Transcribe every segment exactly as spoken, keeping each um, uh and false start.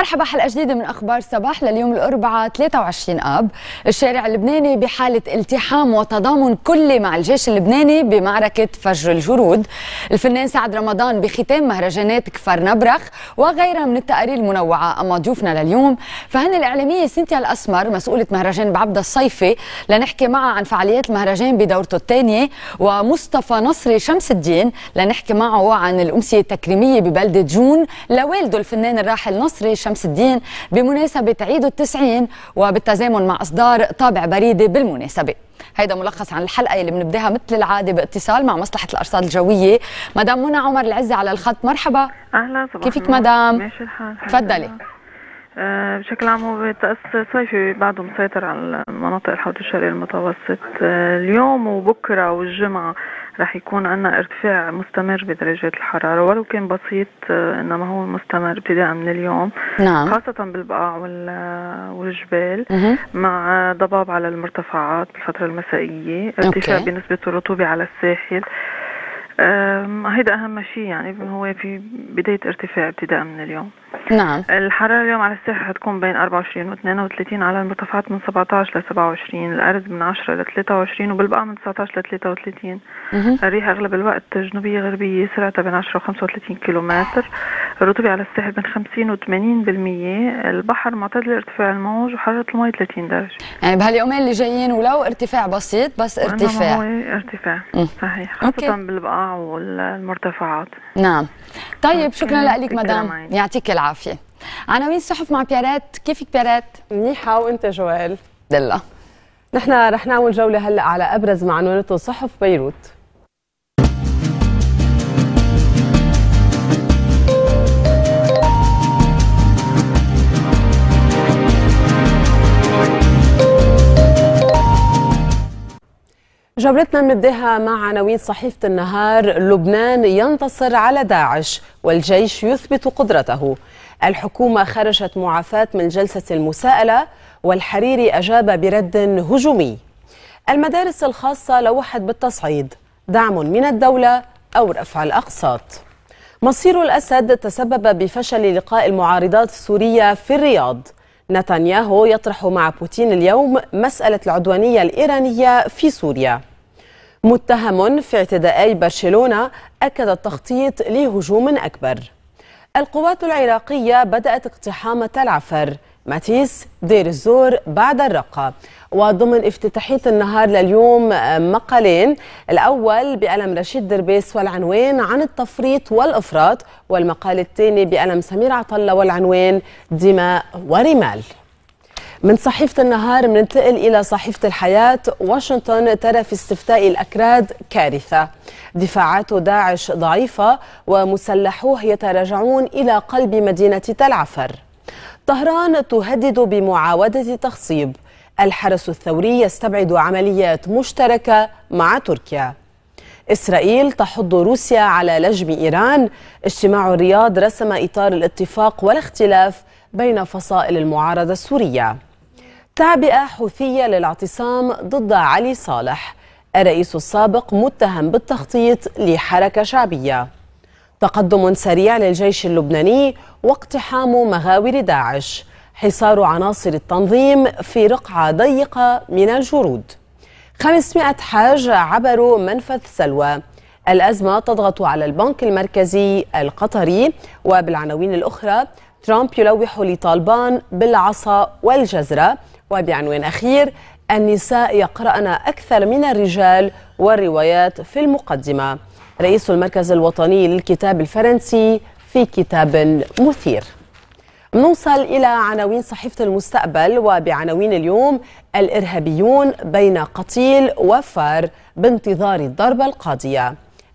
مرحبا حلقة جديدة من أخبار صباح لليوم الأربعاء ثلاثة وعشرين آب. الشارع اللبناني بحالة التحام وتضامن كلي مع الجيش اللبناني بمعركة فجر الجرود. الفنان سعد رمضان بختام مهرجانات كفر نبرخ وغيرها من التقارير المنوعة. أما ضيوفنا لليوم فهن الإعلامية سنتيا الاسمر مسؤولة مهرجان بعبدا الصيفي لنحكي معها عن فعاليات المهرجان بدورته الثانية، ومصطفى نصري شمس الدين لنحكي معه عن الأمسية التكريمية ببلدة جون لوالده الفنان الراحل نصري شمس الدين بمناسبة عيده التسعين وبالتزامن مع إصدار طابع بريدة بالمناسبة. هيدا ملخص عن الحلقة اللي بنبداها مثل العادة باتصال مع مصلحة الأرصاد الجوية. مدام منى عمر العزة على الخط، مرحبا. أهلا، صباح كيفك مدام؟ ماشي الحال، تفضلي. أه بشكل عام هو طقس صيفي بعده مسيطر على مناطق الحوض الشرقي المتوسط. أه اليوم وبكرة والجمعة رح يكون عندنا ارتفاع مستمر بدرجات الحرارة ولو كان بسيط، انما هو مستمر ابتداء من اليوم. نعم. خاصة بالبقاع والجبال مه. مع ضباب على المرتفعات بالفترة المسائية، ارتفاع أوكي. بنسبة الرطوبة على الساحل. هيدا أهم شيء، يعني هو في بداية ارتفاع ابتداء من اليوم. نعم. الحرارة اليوم على الساحل حتكون بين أربعة وعشرين واثنين وثلاثين، على المرتفعات من سبعة عشر لسبعة وعشرين، الأرز من عشرة لثلاثة وعشرين، وبالبقاع من تسعة عشر لثلاثة وثلاثين. الريح أغلب الوقت جنوبية غربية، سرعتها بين عشرة وخمسة وثلاثين كيلومتر. الرطوبة على الساحل بين خمسين وثمانين بالمية. البحر معتدل ارتفاع الموج وحرارة المي ثلاثين درجة. يعني بهاليومين اللي جايين ولو ارتفاع بسيط بس ارتفاع. هو ارتفاع مم. صحيح، خاصة أوكي. بالبقاع والمرتفعات. نعم. طيب شكرا لك مدام، يعطيك العافية. عناوين الصحف مع بيارات. كيفك بيارات؟ منيحة وانت جوال؟ لله. نحن رح نعمل جولة هلا على أبرز ما عنونته صحف بيروت. جولتنا بنبداها مع عناوين صحيفة النهار. لبنان ينتصر على داعش والجيش يثبت قدرته. الحكومة خرجت معافاة من جلسة المساءلة، والحريري أجاب برد هجومي. المدارس الخاصة لوحت بالتصعيد، دعم من الدولة أو رفع الأقساط. مصير الأسد تسبب بفشل لقاء المعارضات السورية في الرياض. نتنياهو يطرح مع بوتين اليوم مسألة العدوانية الإيرانية في سوريا. متهم في اعتداءي برشلونة أكد التخطيط لهجوم أكبر. القوات العراقية بدأت اقتحام تل عفر، ماتيس دير الزور بعد الرقة. وضمن افتتاحية النهار لليوم مقالين، الأول بقلم رشيد دربيس والعنوان عن التفريط والإفراط، والمقال الثاني بقلم سمير عطلة والعنوان دماء ورمال. من صحيفة النهار مننتقل إلى صحيفة الحياة. واشنطن ترى في استفتاء الأكراد كارثة، دفاعات داعش ضعيفة ومسلحوه يتراجعون إلى قلب مدينة تل عفر. طهران تهدد بمعاودة تخصيب، الحرس الثوري يستبعد عمليات مشتركة مع تركيا. إسرائيل تحض روسيا على لجم إيران، اجتماع الرياض رسم إطار الاتفاق والاختلاف بين فصائل المعارضة السورية. تعبئة حوثية للاعتصام ضد علي صالح، الرئيس السابق متهم بالتخطيط لحركة شعبية. تقدم سريع للجيش اللبناني واقتحام مغاور داعش، حصار عناصر التنظيم في رقعة ضيقة من الجرود. خمسمائة حاج عبروا منفذ سلوى، الأزمة تضغط على البنك المركزي القطري. وبالعناوين الأخرى، ترامب يلوح لطالبان بالعصا والجزرة. وبعنوان أخير، النساء يقرأن أكثر من الرجال، والروايات في المقدمة. رئيس المركز الوطني للكتاب الفرنسي في كتاب مثير. نوصل إلى عناوين صحيفة المستقبل. وبعناوين اليوم، الإرهابيون بين قتيل وفار بانتظار الضربة القاضية.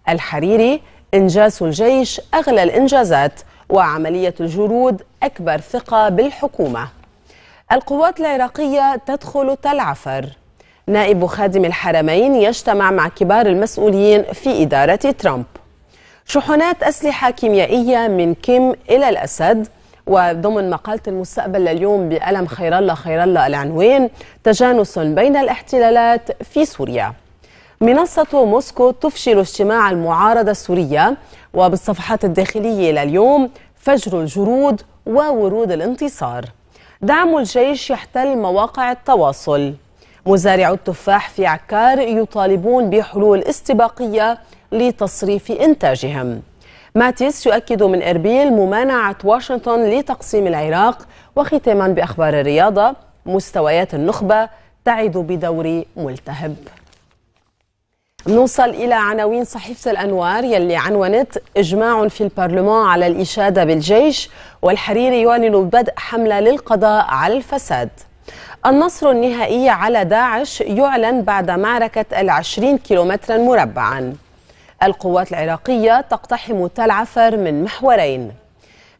الحريري، إنجاز الجيش أغلى الإنجازات، وعملية الجرود أكبر ثقة بالحكومة. القوات العراقية تدخل تل عفر. نائب خادم الحرمين يجتمع مع كبار المسؤولين في إدارة ترامب. شحنات أسلحة كيميائية من كيم إلى الأسد. وضمن مقالة المستقبل لليوم بقلم خير الله خير الله، العنوان تجانس بين الاحتلالات في سوريا. منصة موسكو تفشل اجتماع المعارضة السورية. وبالصفحات الداخلية لليوم، فجر الجرود وورود الانتصار. دعم الجيش يحتل مواقع التواصل. مزارعو التفاح في عكار يطالبون بحلول استباقية لتصريف إنتاجهم. ماتيس يؤكد من إربيل ممانعة واشنطن لتقسيم العراق. وختاما بأخبار الرياضة، مستويات النخبة تعد بدور ملتهب. نوصل إلى عناوين صحيفة الأنوار يلي عنونت إجماع في البرلمان على الإشادة بالجيش، والحريري يعلن بدء حملة للقضاء على الفساد. النصر النهائي على داعش يعلن بعد معركة العشرين كيلومترا مربعا. القوات العراقية تقتحم تل عفر من محورين.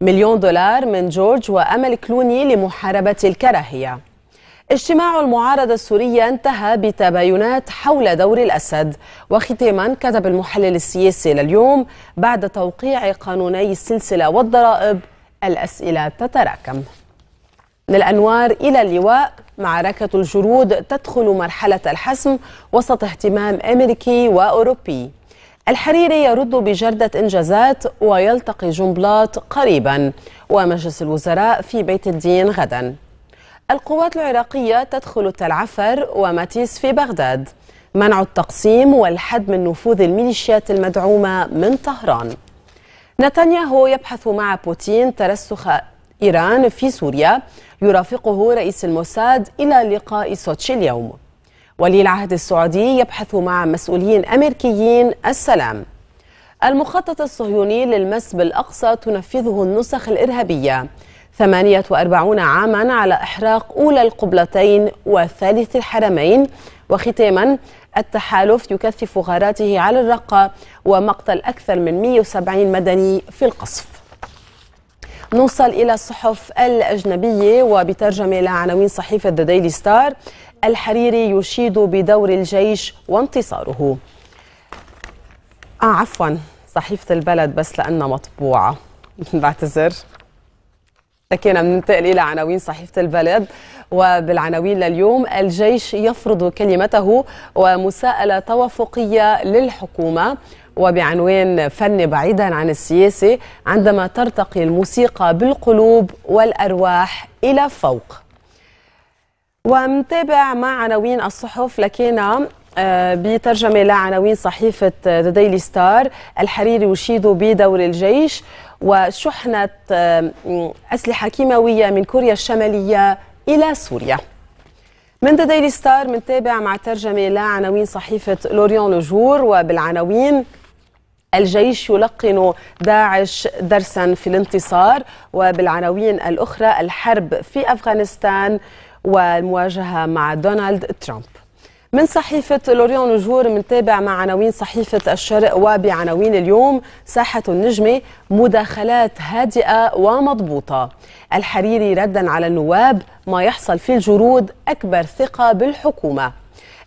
مليون دولار من جورج وأمل كلوني لمحاربة الكراهية. اجتماع المعارضة السورية انتهى بتباينات حول دور الأسد. وختاما كتب المحلل السياسي لليوم بعد توقيع قانوني السلسلة والضرائب الأسئلة تتراكم. من الأنوار إلى اللواء، معركة الجرود تدخل مرحلة الحسم وسط اهتمام أمريكي وأوروبي. الحريري يرد بجردة إنجازات ويلتقي جنبلاط قريبا. ومجلس الوزراء في بيت الدين غدا. القوات العراقية تدخل تل عفر وماتيس في بغداد. منع التقسيم والحد من نفوذ الميليشيات المدعومة من طهران. نتنياهو يبحث مع بوتين ترسخ إيران في سوريا. يرافقه رئيس الموساد إلى لقاء سوتشي اليوم. ولي العهد السعودي يبحث مع مسؤولين أمريكيين السلام. المخطط الصهيوني للمس بالأقصى تنفذه النسخ الإرهابية. ثمانية وأربعين عاما على إحراق أولى القبلتين وثالث الحرمين. وختاما التحالف يكثف غاراته على الرقة ومقتل أكثر من مئة وسبعين مدني في القصف. نوصل إلى الصحف الأجنبية وبترجمة لعناوين صحيفة The Daily Star. الحريري يشيد بدور الجيش وانتصاره. آه عفوا صحيفة البلد بس لأنها مطبوعة بعتذر. كنا بننتقل إلى عناوين صحيفة البلد وبالعناوين لليوم: الجيش يفرض كلمته ومساءلة توافقية للحكومة. وبعنوان فني بعيدا عن السياسة: عندما ترتقي الموسيقى بالقلوب والأرواح إلى فوق. ومتابع مع عناوين الصحف لكن بترجمة لعناوين صحيفة The Daily Star: الحريري يشيد بدور الجيش. وشحنة أسلحة كيماوية من كوريا الشمالية إلى سوريا. من The Daily Star منتابع مع ترجمة لعناوين صحيفة لوريون لوجور وبالعناوين: الجيش يلقن داعش درسا في الانتصار. وبالعناوين الأخرى: الحرب في أفغانستان والمواجهة مع دونالد ترامب. من صحيفة لوريون وجور منتابع مع عناوين صحيفة الشرق وبعناوين اليوم: ساحة النجمة مداخلات هادئة ومضبوطة. الحريري ردا على النواب: ما يحصل في الجرود أكبر ثقة بالحكومة.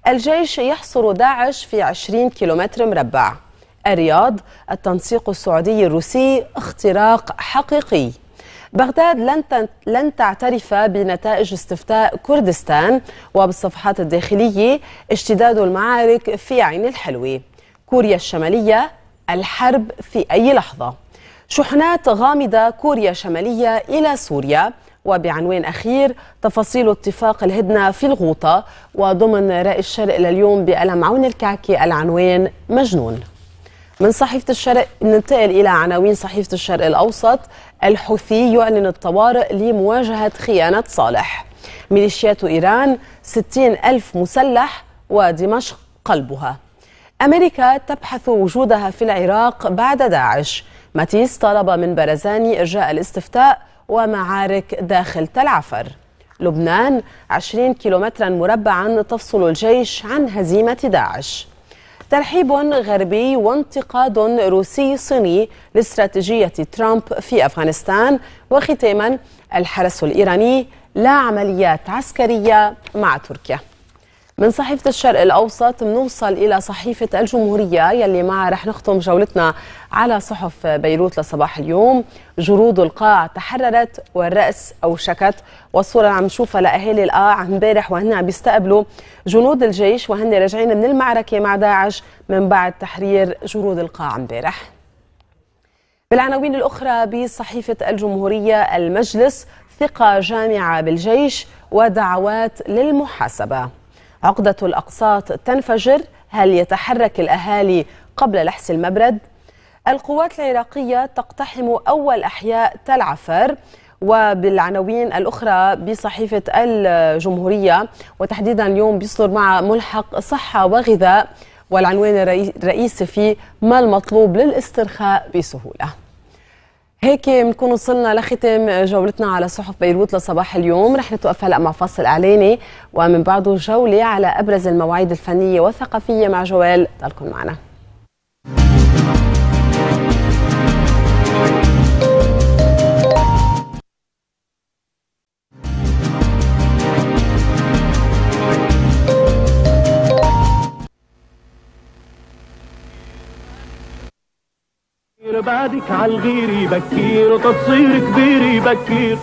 الجيش يحصر داعش في عشرين كيلومتر مربع. الرياض: التنسيق السعودي الروسي اختراق حقيقي. بغداد: لن لن تعترف بنتائج استفتاء كردستان. وبالصفحات الداخلية: اشتداد المعارك في عين الحلوة. كوريا الشمالية: الحرب في أي لحظة. شحنات غامضة كوريا الشمالية إلى سوريا. وبعنوان أخير: تفاصيل اتفاق الهدنة في الغوطة. وضمن رأي الشرق لليوم بألم عون الكعكي العنوان: مجنون. من صحيفة الشرق ننتقل إلى عناوين صحيفة الشرق الأوسط: الحوثي يعلن الطوارئ لمواجهة خيانة صالح. ميليشيات إيران: ستين ألف مسلح ودمشق قلبها. أمريكا تبحث وجودها في العراق بعد داعش. ماتيس طلب من برزاني إرجاء الاستفتاء ومعارك داخل تل عفر. لبنان: عشرين كيلومترا مربعا تفصل الجيش عن هزيمة داعش. ترحيب غربي وانتقاد روسي صيني لاستراتيجية ترامب في أفغانستان. وختاما الحرس الإيراني: لا عمليات عسكرية مع تركيا. من صحيفة الشرق الأوسط بنوصل إلى صحيفة الجمهورية يلي معها رح نختم جولتنا على صحف بيروت لصباح اليوم: جرود القاع تحررت والرأس أوشكت. والصورة اللي عم نشوفها لأهالي القاع امبارح وهن عم بيستقبلوا جنود الجيش وهن راجعين من المعركة مع داعش من بعد تحرير جرود القاع امبارح. بالعناوين الأخرى بصحيفة الجمهورية، المجلس ثقة جامعة بالجيش ودعوات للمحاسبة، عقدة الأقساط تنفجر، هل يتحرك الأهالي قبل لحس المبرد؟ القوات العراقية تقتحم أول أحياء تل عفر. وبالعناوين الأخرى بصحيفة الجمهورية وتحديدا اليوم بيصدر مع ملحق صحة وغذاء، والعنوان الرئيسي فيه ما المطلوب للاسترخاء بسهولة. هيك بنكون وصلنا لختام جولتنا على صحف بيروت لصباح اليوم. رح نتوقف هلا مع فاصل إعلاني ومن بعده جولة على أبرز المواعيد الفنية والثقافية مع جوال. ضلكم معنا. بعدك عالغير يبكير وتتصير كبير يبكير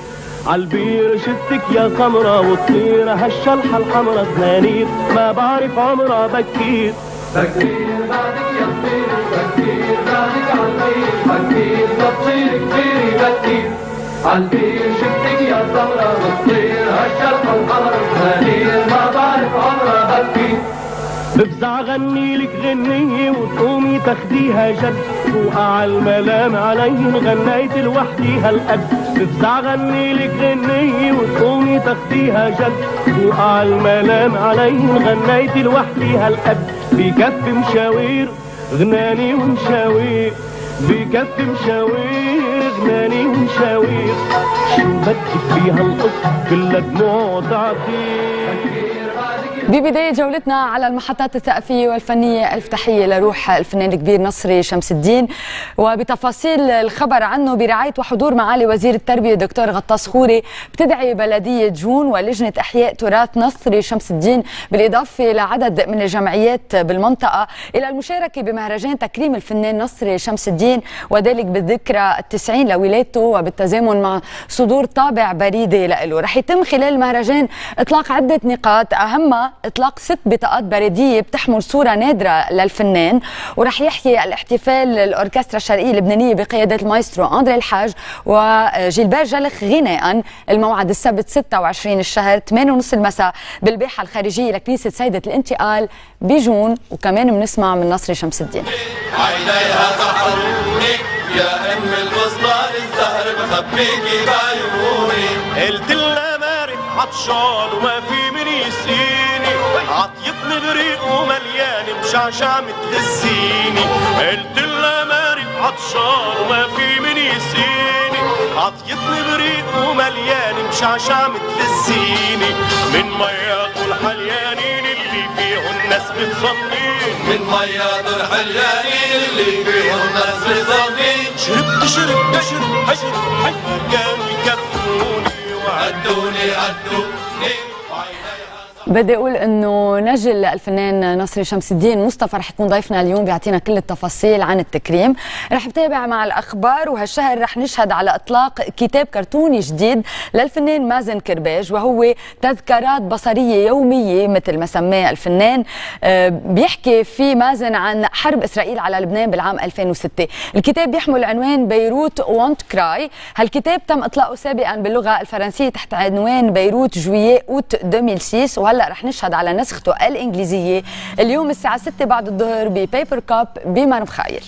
عالبير شفتك يا خمرة وتطير هالشلحة الحمرة تنانير ما بعرف عمرها بكير بكير بعدك يا بكير بكير بعدك عالغير بكير تتصير كبير يبكير عالبير شفتك يا خمرة وتطير هالشلحة الحمرة تنانير ما بعرف عمرها بكير بفزع غني لك غنية وتقومي تاخديها جد توقع عالملام عليهم غنيت لوحدي هالقد بفزع غني لك غنية وتقومي تاخديها جد توقع عالملام عليهم غنيت لوحدي هالقد بكف مشاوير غناني ومشاوير بكف مشاوير غناني ومشاوير شو بدك فيها القصة كلها دموع تعطيك. ببداية جولتنا على المحطات الثقافية والفنية ألف تحية لروح الفنان الكبير نصري شمس الدين. وبتفاصيل الخبر عنه برعاية وحضور معالي وزير التربية دكتور غطاس خوري، بتدعي بلدية جون ولجنة إحياء تراث نصري شمس الدين بالإضافة لعدد من الجمعيات بالمنطقة إلى المشاركة بمهرجان تكريم الفنان نصري شمس الدين، وذلك بالذكرى التسعين لولادته وبالتزامن مع صدور طابع بريدة له. رح يتم خلال المهرجان إطلاق عدة نقاط، أهمها إطلاق ست بطاقات بريدية بتحمل صورة نادرة للفنان، ورح يحيي الاحتفال الأوركسترا الشرقية اللبنانية بقيادة المايسترو أندري الحاج وجيلبير جلخ غناءً. الموعد السبت ستة وعشرين الشهر ثمانية وثلاثين المساء بالباحة الخارجية لكنيسة سيدة الانتقال بجون. وكمان بنسمع من نصري شمس الدين. عينيها سحروني يا أم الغصبان الزهر بخبيكي بعيوني قلت لها مارد عطشان وما في من يسقيني عطيتني بريق ومليان مشعشع متل الزيني قلت لها مارد عطشان وما في من يسقيني عطيتني بريق ومليان مشعشع متل الزيني من مياط الحليانين اللي فيهم الناس بتصنين من مياط الحليانين اللي فيهم الناس بتصنين شربت شربت شربت شربت حجر كانوا يكفوني وعدوني عدوني. بدي اقول انه نجل الفنان نصري شمس الدين مصطفى رح يكون ضيفنا اليوم، بيعطينا كل التفاصيل عن التكريم. رح بتابع مع الاخبار، وهالشهر رح نشهد على اطلاق كتاب كرتوني جديد للفنان مازن كرباج وهو تذكارات بصريه يوميه مثل ما سماه الفنان. بيحكي في مازن عن حرب اسرائيل على لبنان بالعام ألفين وستة. الكتاب بيحمل عنوان بيروت وونت كراي. هالكتاب تم اطلاقه سابقا باللغه الفرنسيه تحت عنوان بيروت جوييه اوت ألفين وستة، وهل هلا رح نشهد على نسخته الانجليزيه اليوم الساعه ستة بعد الظهر ببيبر كاب بمر مخايل.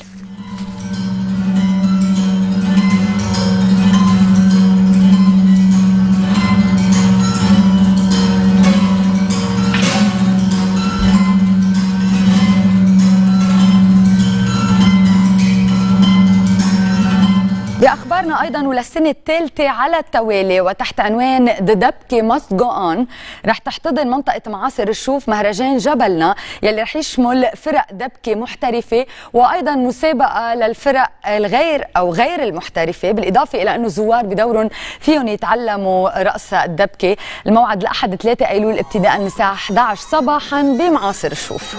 بأخبارنا أيضا وللسنة الثالثة على التوالي وتحت عنوان The دبكة ماست جو أون رح تحتضن منطقة معاصر الشوف مهرجان جبلنا يلي رح يشمل فرق دبكة محترفة وأيضا مسابقة للفرق الغير أو غير المحترفة، بالإضافة إلى أنه الزوار بدورهم فيهم يتعلموا رقص الدبكة. الموعد الأحد ثلاثة أيلول ابتداء من الساعة إحدى عشر صباحا بمعاصر الشوف.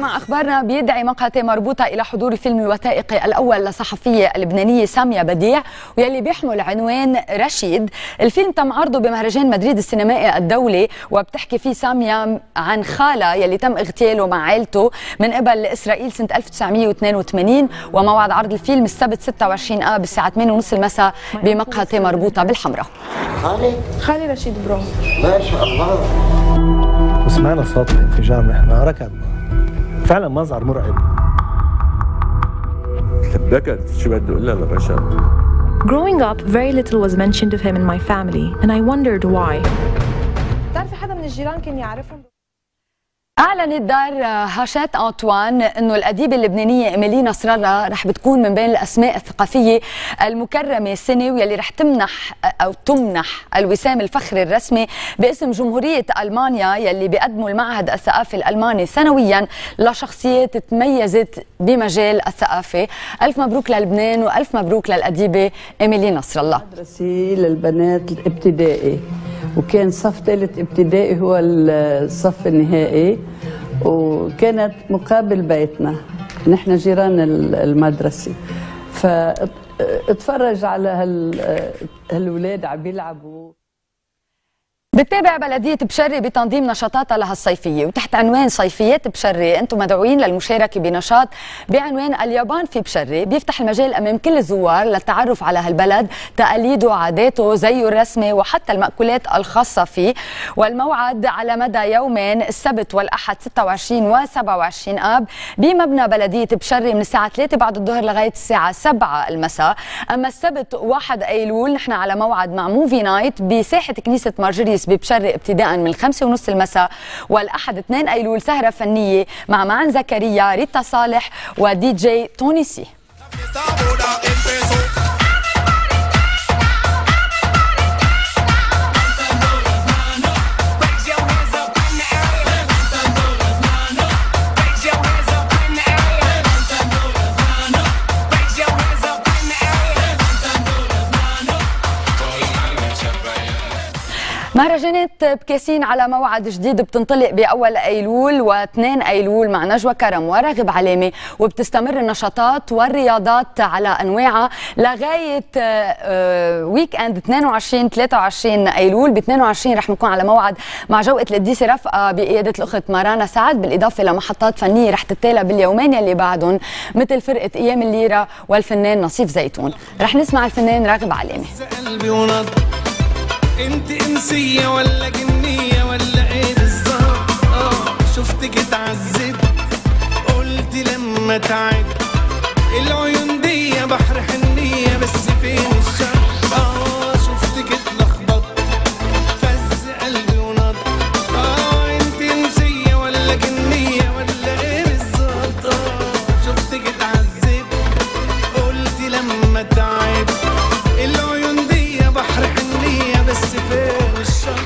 مع أخبارنا، بيدعي مقهى مربوطة إلى حضور فيلم الوثائقي الأول للصحفية اللبنانية سامية بديع ويلي بيحمل عنوان رشيد. الفيلم تم عرضه بمهرجان مدريد السينمائي الدولي، وبتحكي فيه سامية عن خالة يلي تم اغتياله مع عائلته من قبل إسرائيل سنة ألف وتسعمئة واثنين وثمانين، وموعد عرض الفيلم السبت ستة وعشرين آب الساعة ثمانية وثلاثين المساء بمقهى مربوطة بالحمراء. خالي خالي رشيد برو ما شاء الله. وسمعنا صوت الانفجار، نحن ركضنا، فعلا مظهر مرعب. تبكت شو بدي اقول لها للرشا. Growing up very little was mentioned of him in my family and I wondered why. بتعرفي حدا من الجيران كان يعرفهم؟ أعلنت دار هاشات أنطوان أنه الأديبة اللبنانية ايميلي نصر الله رح بتكون من بين الأسماء الثقافية المكرمة سنة، ويلي رح تمنح أو تمنح الوسام الفخري الرسمي باسم جمهورية ألمانيا يلي بيقدموا المعهد الثقافي الألماني سنويا لشخصيات تميزت بمجال الثقافة. ألف مبروك للبنان وألف مبروك للأديبة ايميلي نصر الله. مدرسي للبنات الابتدائي، وكان صف ثالث ابتدائي هو الصف النهائي، وكانت مقابل بيتنا، نحن جيران المدرسة، فاتفرج على هالولاد عم بيلعبوا. بتتابع بلدية بشري بتنظيم نشاطاتها لهالصيفية، وتحت عنوان صيفيات بشري أنتم مدعوين للمشاركة بنشاط بعنوان اليابان في بشري، بيفتح المجال أمام كل الزوار للتعرف على هالبلد، تقاليده، عاداته، زيه الرسمي وحتى المأكولات الخاصة فيه. والموعد على مدى يومين السبت والأحد ستة وعشرين وسبعة وعشرين آب بمبنى بلدية بشري من الساعة ثلاثة بعد الظهر لغاية الساعة سبعة المساء. أما السبت واحد أيلول نحن على موعد مع موفي نايت بساحة كنيسة مارجريس بشري ابتداء من الخمسة ونص المساء، والأحد اثنين أيلول سهرة فنية مع معن زكريا، ريتا صالح ودي جي توني سي. مهرجانات بكاسين على موعد جديد بتنطلق بأول أيلول واثنين أيلول مع نجوى كرم وراغب علامة، وبتستمر النشاطات والرياضات على أنواعها لغاية ويك أند اثنين وعشرين ثلاثة وعشرين أيلول. ب اثنين وعشرين رح نكون على موعد مع جوقة القديسة رفقة بقيادة الأخت مارانة سعد، بالإضافة لمحطات فنية رح تتالى باليومين يلي بعدهم مثل فرقة أيام الليرة والفنان نصيف زيتون. رح نسمع الفنان راغب علامة. انت انسيه ولا جنيه ولا ايه بالظبط؟ اه شفتك اتعذبت، قلت لما تعد العيون دي بحر حنيه بس فين الشر؟ اه شفتك اتلخبط فز قلبي ونط. اه انت انسيه ولا جنيه ولا ايه بالظبط؟ اه شفتك اتعذبت، قلت لما تعد العيون دي بحر حنيه بس فين الشر.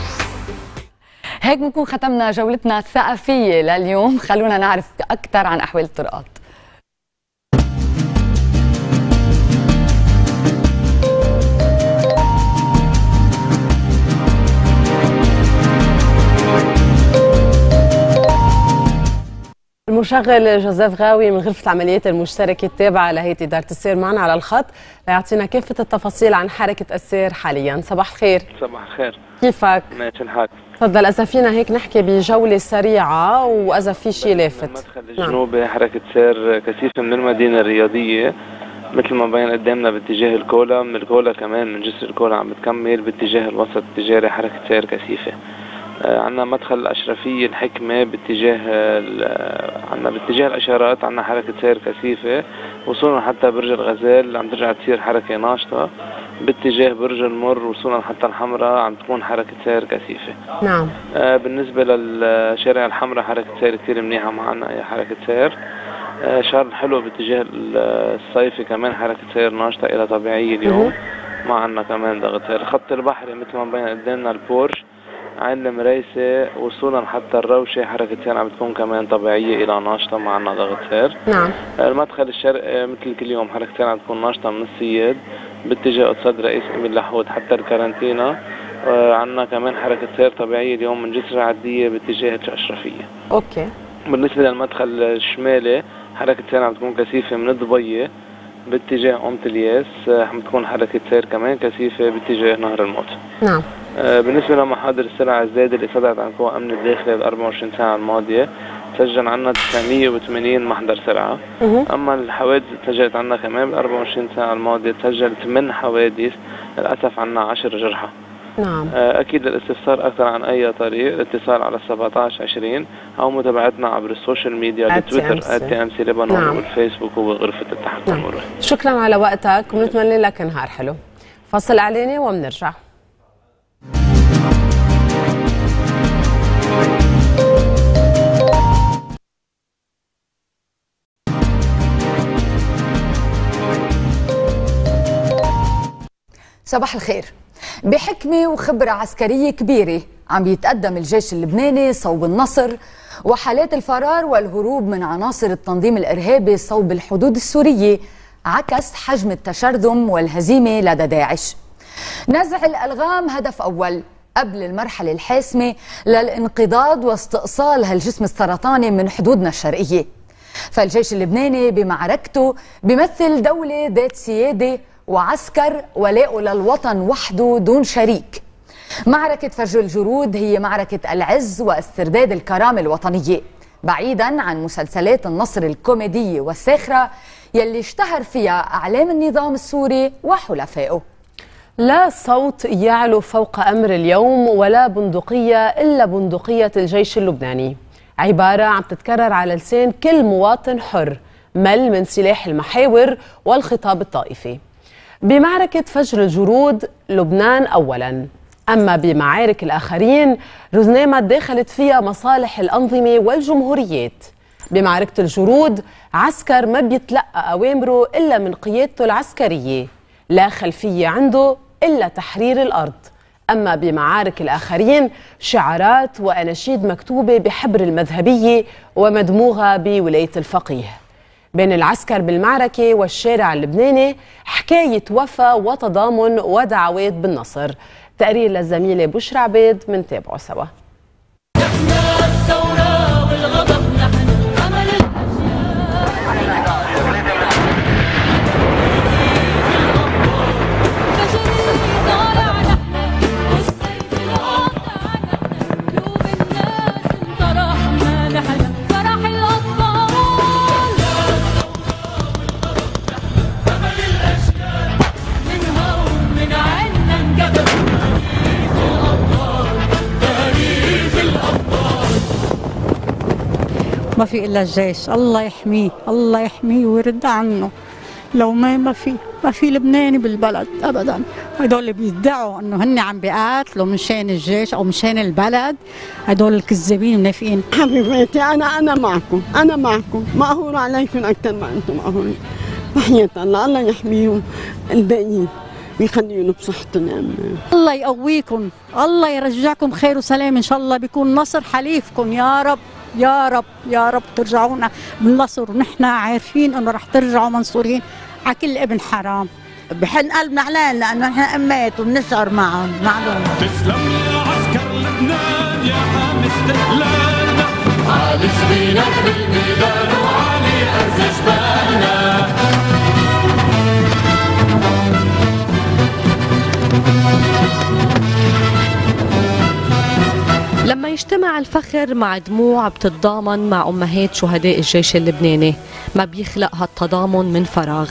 هيك بنكون ختمنا جولتنا الثقافية لليوم، خلونا نعرف أكثر عن أحوال الطرقات. المشغل جوزيف غاوي من غرفة العمليات المشتركة التابعة لهيئة إدارة السير معنا على الخط ليعطينا كافة التفاصيل عن حركة السير حاليا. صباح الخير. صباح الخير، كيفك؟ ماشي الحال. تفضل. إذا فينا هيك نحكي بجولة سريعة وإذا في شيء لافت. المدخل الجنوبي نعم. حركة سير كثيفة من المدينة الرياضية مثل ما بين قدامنا باتجاه الكولا، من الكولا كمان من جسر الكولا عم بتكمل باتجاه الوسط التجاري حركة سير كثيفة. عنا مدخل الأشرفية الحكمة باتجاه عنا باتجاه الإشارات عنا حركة سير كثيفة، وصولا حتى برج الغزال عم ترجع تصير حركة ناشطة، باتجاه برج المر وصولا حتى الحمراء عم تكون حركة سير كثيفة. نعم. بالنسبة للشارع الحمراء حركة سير كثير منيحة معنا، هي حركة سير شرم حلوة باتجاه الصيفي كمان حركة سير ناشطة إلى طبيعية اليوم. ما عنا كمان ضغط سير. خط البحر مثل ما بين قدامنا البورش عالم ريسة وصولا حتى الروشة حركة سير عم بتكون كمان طبيعية إلى ناشطة ما عنا ضغط سير. نعم. المدخل الشرقي مثل كل يوم حركة سير عم تكون ناشطة من السياد باتجاه قصاد رئيس إيميل لحود حتى الكارنتينا. عنا كمان حركة سير طبيعية اليوم من جسر عدية باتجاه الأشرفية. أوكي. بالنسبة للمدخل الشمالي حركة سير عم تكون كثيفة من الضبية باتجاه أم تلياس، عم تكون حركة سير كمان كثيفة باتجاه نهر الموت. نعم. بالنسبة لمحاضر السرعة زاد اللي صدرت عن قوى أمن الداخلي ب أربعة وعشرين ساعة الماضية سجل عنا تسعمية وثمانين محضر سرعة. أما الحوادث سجلت عنا كمان ب أربعة وعشرين ساعة الماضية سجل ثمان حوادث، للأسف عنا عشرة جرحى. نعم. أكيد الاستفسار أكثر عن أي طريق الاتصال على سبعطعش عشرين أو متابعتنا عبر السوشيال ميديا تويتر آت تي أم سي لبنان. نعم. والفيسبوك وغرفة التحكم. نعم. شكرا على وقتك ونتمنى لك نهار حلو. فصل إعلاني وبنرجع. صباح الخير. بحكمة وخبرة عسكرية كبيرة عم يتقدم الجيش اللبناني صوب النصر وحالات الفرار والهروب من عناصر التنظيم الإرهابي صوب الحدود السورية عكس حجم التشرذم والهزيمة لدى داعش. نزع الألغام هدف أول قبل المرحلة الحاسمة للانقضاض واستئصال هالجسم السرطاني من حدودنا الشرقية. فالجيش اللبناني بمعركته بيمثل دولة ذات سيادة وعسكر ولاء للوطن وحده دون شريك. معركة فرج الجرود هي معركة العز واسترداد الكرامة الوطنية بعيدا عن مسلسلات النصر الكوميدية والساخرة يلي اشتهر فيها أعلام النظام السوري وحلفائه. لا صوت يعلو فوق أمر اليوم ولا بندقية إلا بندقية الجيش اللبناني، عبارة عم تتكرر على لسان كل مواطن حر مل من سلاح المحاور والخطاب الطائفي. بمعركة فجر الجرود لبنان أولاً، أما بمعارك الآخرين رزنامة دخلت فيها مصالح الأنظمة والجمهوريات. بمعركة الجرود عسكر ما بيتلقى أوامره إلا من قيادته العسكرية، لا خلفية عنده إلا تحرير الأرض. أما بمعارك الآخرين شعارات وأناشيد مكتوبة بحبر المذهبية ومدموغة بولاية الفقيه. بين العسكر بالمعركة والشارع اللبناني حكاية وفا وتضامن ودعوات بالنصر. تقرير للزميلة بشرى عبيد من تابعوا سوا. ما في إلا الجيش، الله يحميه، الله يحميه ويرد عنه. لو ما ما في ما في لبناني بالبلد أبدا. هدول بيدعوا إنه هن عم بيقاتلوا مشان الجيش أو مشان البلد، هدول الكذابين منافقين. حبيبتي أنا أنا معكم، أنا معكم، مقهور عليكم أكثر ما أنتم مقهورين. وحياة الله، الله يحميهم الباقيين ويخليهم بصحتهم يا أمي. الله يقويكم، الله يرجعكم خير وسلام إن شاء الله، بيكون نصر حليفكم يا رب. يا رب يا رب ترجعونا بالنصر، ونحن عارفين انه رح ترجعوا منصورين على كل ابن حرام. بحن قلبنا عليهم لانه نحن امات وبنشعر معهم. معلومه تسلم يا عسكر لبنان يا حامي استقلالنا، عالج بينا بالميدان وعلي ارز جبالنا. لما يجتمع الفخر مع دموع بتتضامن مع أمهات شهداء الجيش اللبناني ما بيخلق هالتضامن من فراغ،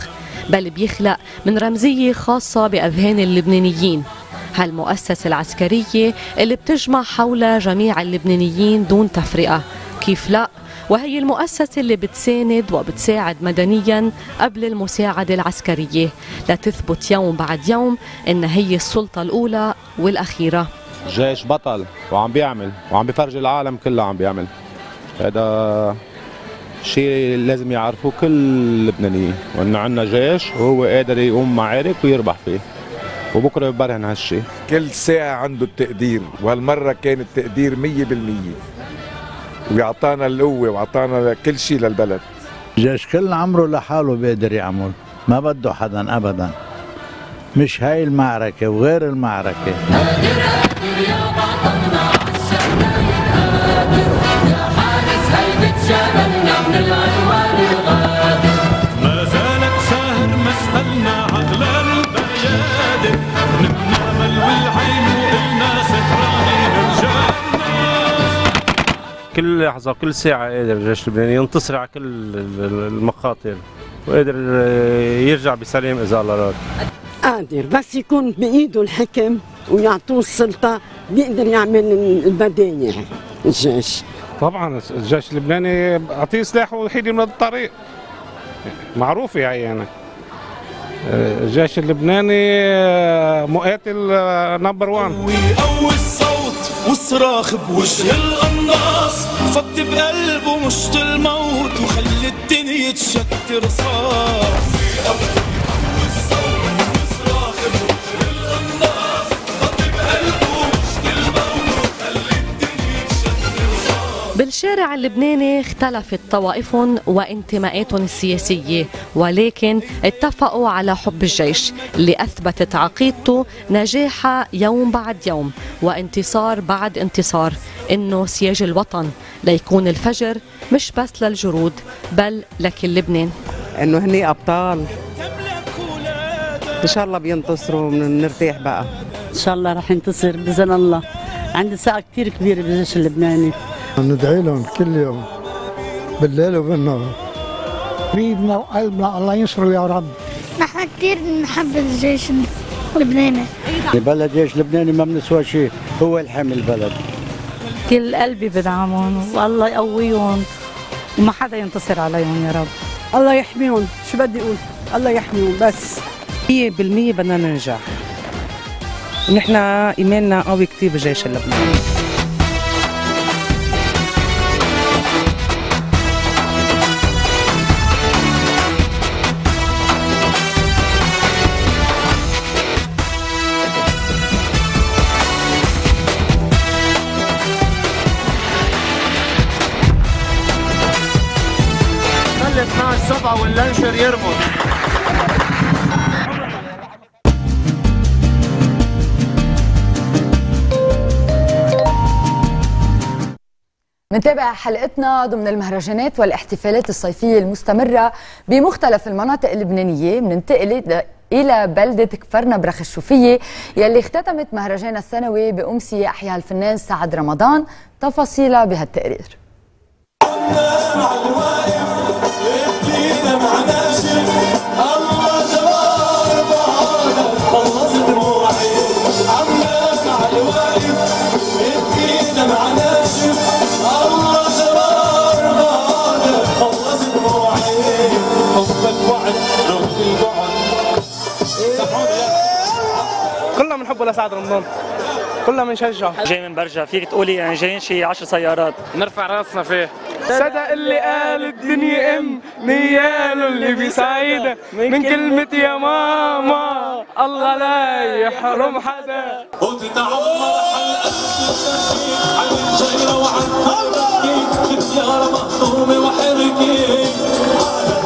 بل بيخلق من رمزية خاصة بأذهان اللبنانيين، هالمؤسسة العسكرية اللي بتجمع حول جميع اللبنانيين دون تفرقة. كيف لا؟ وهي المؤسسة اللي بتساند وبتساعد مدنيا قبل المساعدة العسكرية لتثبت يوم بعد يوم إن هي السلطة الأولى والأخيرة. الجيش بطل وعم بيعمل وعم بيفرج العالم كله عم بيعمل، هذا شيء لازم يعرفوه كل اللبنانيين، وانه عندنا جيش وهو قادر يقوم معارك ويربح فيه، وبكره ببرهن هالشيء. كل ساعه عنده التقدير، وهالمره كان التقدير مية بالمية ويعطانا القوه وعطانا كل شيء للبلد. الجيش كل عمره لحاله بيقدر يعمل، ما بده حدا ابدا، مش هاي المعركة وغير المعركة. شبابنا من الأنوار الغادر ما زالت ساهر مسألنا عدل البيادر نبنامل والعين وإلنا سكراني رجعنا. كل لحظة وكل ساعة قادر الجيش اللبناني ينتصر على كل المخاطر وقادر يرجع بسلام إذا الله راد. قادر بس يكون بإيده الحكم ويعطوه السلطة بيقدر يعمل البدايع الجيش. طبعا الجيش اللبناني اعطيه سلاحه وحيدي من الطريق معروف يعني أنا. الجيش اللبناني مقاتل نمبر وان. ويقوي الصوت والصراخ بوجه القناص فت بقلبه مشط الموت وخلي الدنيا تشتي رصاص. ويقوي الصوت والصراخ بوجه القناص فت بقلبه مشط الموت وخلي الدنيا تشتي رصاص. بالشارع اللبناني اختلفت طوائفهم وانتماءاتهم السياسية، ولكن اتفقوا على حب الجيش اللي أثبتت عقيدته نجاحها يوم بعد يوم وانتصار بعد انتصار، إنه سياج الوطن ليكون الفجر مش بس للجرود بل لكل لبنان. إنه هني أبطال إن شاء الله بينتصروا ونرتاح بقى. إن شاء الله رح ينتصر بإذن الله. عندي ثقة كتير كبيرة بالجيش اللبناني. ندعي لهم كل يوم بالليل وبالنهار. ريدنا وقلبنا الله ينصره يا رب. نحن كثير نحب الجيش اللبناني. البلد جيش لبناني ما بنسوى شيء، هو الحمل البلد. كل قلبي بدعمهم والله يقويهم وما حدا ينتصر عليهم يا رب. الله يحميهم، شو بدي اقول؟ الله يحميهم بس. مية بالمية بدنا ننجح. ونحن ايماننا قوي كثير بالجيش اللبناني. اثناعش سبعة واللانشر يرمض. منتابع حلقتنا ضمن المهرجانات والاحتفالات الصيفية المستمرة بمختلف المناطق اللبنانية. مننتقل إلى بلدة كفرنا برخ الشوفية يلي اختتمت مهرجانها السنوي بأمسية أحياها الفنان سعد رمضان. تفاصيلها بهالتقرير. كلنا بنحب ولا سعد رمضان، كلنا بنشجعه. جاي من برجة، فيك تقولي يعني جايين شي عشر سيارات نرفع راسنا فيه. صدق اللي قال الدنيا ام نياله اللي بيسعيدها من كلمة يا ماما الله لا يحرم حدا. وتتعمر على على الشجرة وعلى الأرض يا مخطومة وحركي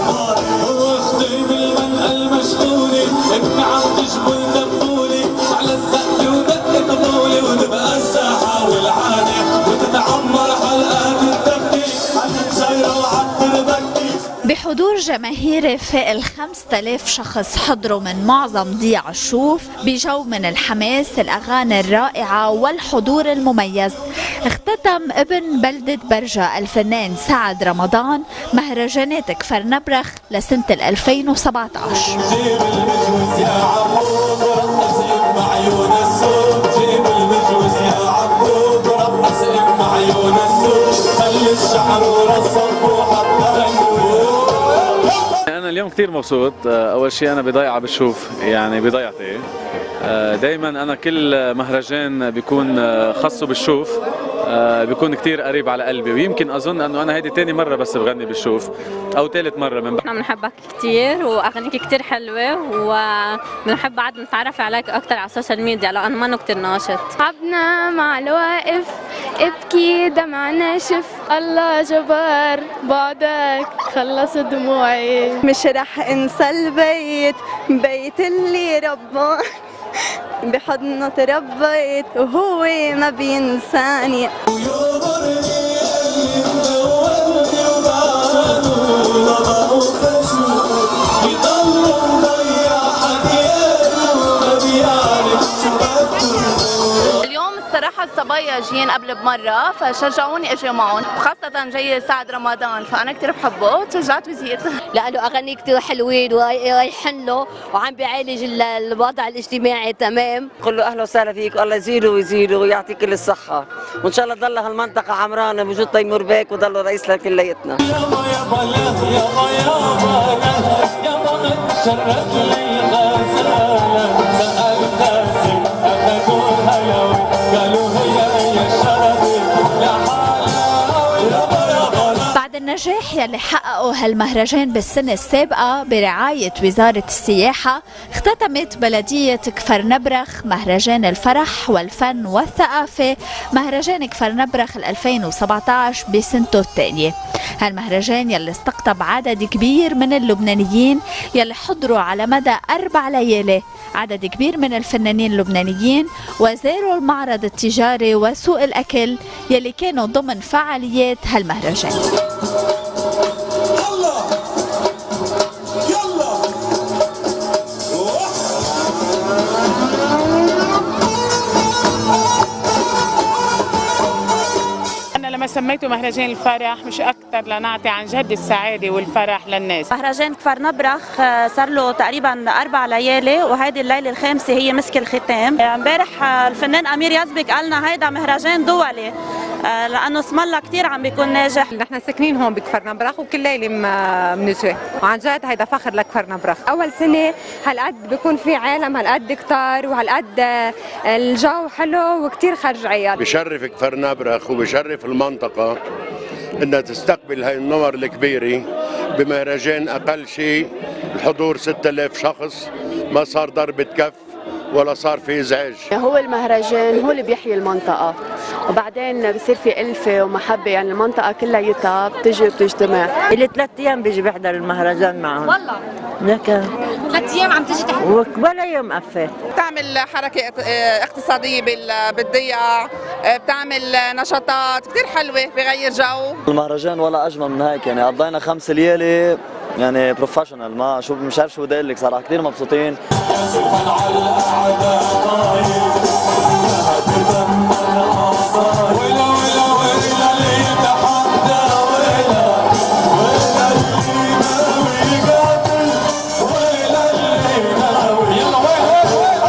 على النار واختي بالمنقى المشغولة ابن عم تجبل دبولي على الزقف ودقة طولي وتبقى الساحة والعادة وتتعمر حلقات التبكي على الشجرة وعلى التربكي. بحضور جماهير فوق ال خمسة آلاف شخص حضروا من معظم ضياع الشوف بجو من الحماس، الأغاني الرائعة والحضور المميز، اختتم ابن بلدة برجة الفنان سعد رمضان مهرجانات كفرنبرخ لسنة ألفين وسبعطعش. أنا اليوم كثير مبسوط. أول شيء أنا بضيعة بالشوف يعني بضيعتي، دايما أنا كل مهرجان بيكون خاصه بالشوف بيكون كثير قريب على قلبي، ويمكن أظن أنه أنا هيدي تاني مرة بس بغني بالشوف أو ثالث مرة. من نحن بنحبك كثير وأغانيك كثير حلوة وبنحب بعد نتعرف عليك أكثر على السوشيال ميديا لأنه منه كثير ناشط. تعبنا مع الواقف ابكي دمع ناشف الله جبار بعدك خلص دموعي مش رح انسى البيت بيت اللي رباني بحضنه تربيت وهو ما بينساني. صراحة الصبايا جايين قبل بمرة فشجعوني اجي معهم، وخاصة جاي سعد رمضان فأنا كثير بحبه وتشجعت وجيت لأنه أغاني كثير حلوين ورايحين له وعم بيعالج الوضع الاجتماعي تمام. بقول له أهلا وسهلا فيك والله يزيله ويزيله ويعطيك كل الصحة، وإن شاء الله تضل هالمنطقة عمرانة بوجود تيمور بيك وضل رئيس لكليتنا. يابا يابا يابا يابا يابا شرت لي الغزالة سألتك بعد النجاح يلي حققه هالمهرجان بالسنة السابقة برعاية وزارة السياحة، اختتمت بلدية كفر نبرخ مهرجان الفرح والفن والثقافة مهرجان كفر نبرخ ألفين وسبعطعش بسنته الثانية. هالمهرجان يلي استقطب عدد كبير من اللبنانيين يلي حضروا على مدى أربع ليالي، عدد كبير من الفنانين اللبنانيين وزاروا المعرض التجاري وسوق الأكل يلي كانوا ضمن فعاليات هالمهرجان. سميته مهرجان الفرح مش اكثر لنعطي عن جد السعاده والفرح للناس. مهرجان كفر نبرخ صار له تقريبا اربع ليالي وهيدي الليله الخامسه هي مسك الختام. امبارح الفنان امير يزبك قالنا هيدا مهرجان دولي لانه اسم الله كثير عم بيكون ناجح. نحن ساكنين هون بكفر نبرخ وكل ليله بنجي وعن جد هيدا فخر لكفر نبرخ. اول سنه هالقد بيكون في عالم هالقد كتار وهالقد الجو حلو وكثير خرج عيال. بشرف كفر نبرخ وبشرف المنطقه انها تستقبل هاي النمر الكبيره بمهرجان اقل شيء الحضور ستة آلاف شخص، ما صار ضربه كف ولا صار في ازعاج. هو المهرجان هو اللي بيحيي المنطقه، وبعدين بصير في الفه ومحبه، يعني المنطقه كلها بتجي بتجتمع. لي ثلاث ايام بيجي بحضر المهرجان معهم والله لكن ثلاث ايام عم تجي تحضر ولا يوم قفه. بتعمل حركه اقتصاديه بالضيعه، بتعمل نشاطات كثير حلوه بغير جو. المهرجان ولا اجمل من هيك، يعني قضينا خمس ليالي يعني بروفيشنال، ما شو مش عارف شو بدي اقول لك صراحه، كثير مبسوطين.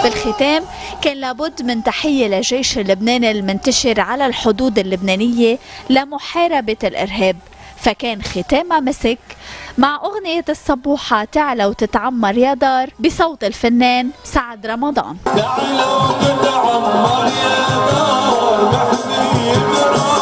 بالختام كان لابد من تحية للجيش اللبناني المنتشر على الحدود اللبنانية لمحاربة الإرهاب، فكان ختامها مسك مع أغنية الصبوحة تعلى وتتعمر يا دار بصوت الفنان سعد رمضان. تعلى وتتعمر يا دار بحني براحتك.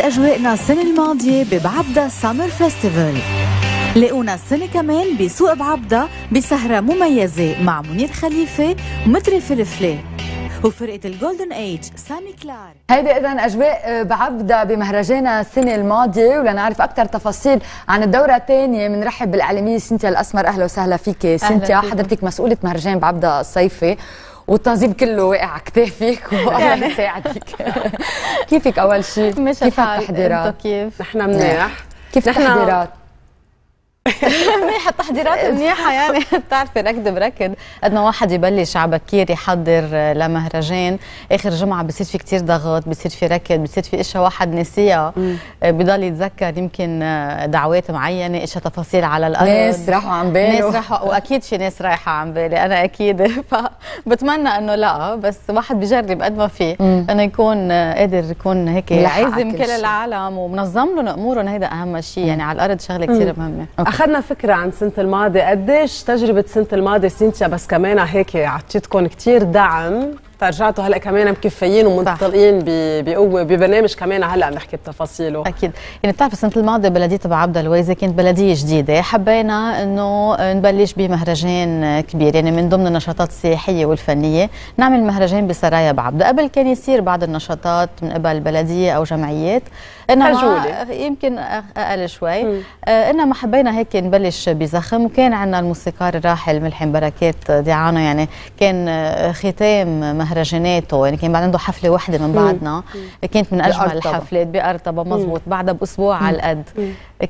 أجواءنا السنة الماضية ببعبدا سامر فيستيفال، لقونا السنة كمان بسوق بعبدا بسهرة مميزة مع منير خليفة ومتري فلفلة وفرقة الجولدن ايج سامي كلار. هيدي إذا أجواء بعبدا بمهرجانها السنة الماضية، ولنعرف أكثر تفاصيل عن الدورة الثانية بنرحب بالإعلامية سنتيا الاسمر. أهلا وسهلا فيك سنتيا، حضرتك مسؤولة مهرجان بعبدا الصيفي والتنظيم كله واقع على كتافك والله يساعدك. كيفك اول شيء؟ كيف التحضيرات؟ كيف نحن منيح؟ كيف التحضيرات؟ منيحه التحضيرات منيحه يعني بتعرفي ركض بركض قد ما واحد يبلش على بكير يحضر لمهرجان اخر جمعه بصير في كثير ضغط، بصير في ركض، بصير في اشياء واحد نسيها بضل يتذكر يمكن دعوات معينه، اشياء تفاصيل على الارض، ناس راحوا عن باله، ناس راحوا واكيد في ناس رايحه عن بالي انا اكيد، فبتمنى انه لا بس واحد بجرب قد ما فيه انه يكون قادر يكون هيك عازم كل العالم ومنظم لهم امورهم، هيدا اهم شيء يعني على الارض شغله كثير مهمه. أخذنا فكرة عن سنة الماضي، قديش تجربة سنة الماضي سنتيا بس كمان هيك عطيتكم كتير دعم، فرجعتوا هلا كمان مكفيين ومنطلقين بقوه ببرنامج كمان هلا بنحكي بتفاصيله. اكيد، يعني بتعرفي السنه الماضيه بلديه تبع عبدو الويزي كانت بلديه جديده، حبينا انه نبلش بمهرجان كبير، يعني من ضمن النشاطات السياحيه والفنيه نعمل مهرجان بسرايا بعبدو، قبل كان يصير بعض النشاطات من قبل بلديه او جمعيات، انما يمكن اقل شوي، م. انما حبينا هيك نبلش بزخم، وكان عندنا الموسيقار الراحل ملحم بركات ديعانه يعني كان ختام مهرجاناته، يعني كان بعد عنده حفله وحده من بعدنا كانت من اجمل الحفلات بأرطبة مضبوط، بعدها باسبوع على القد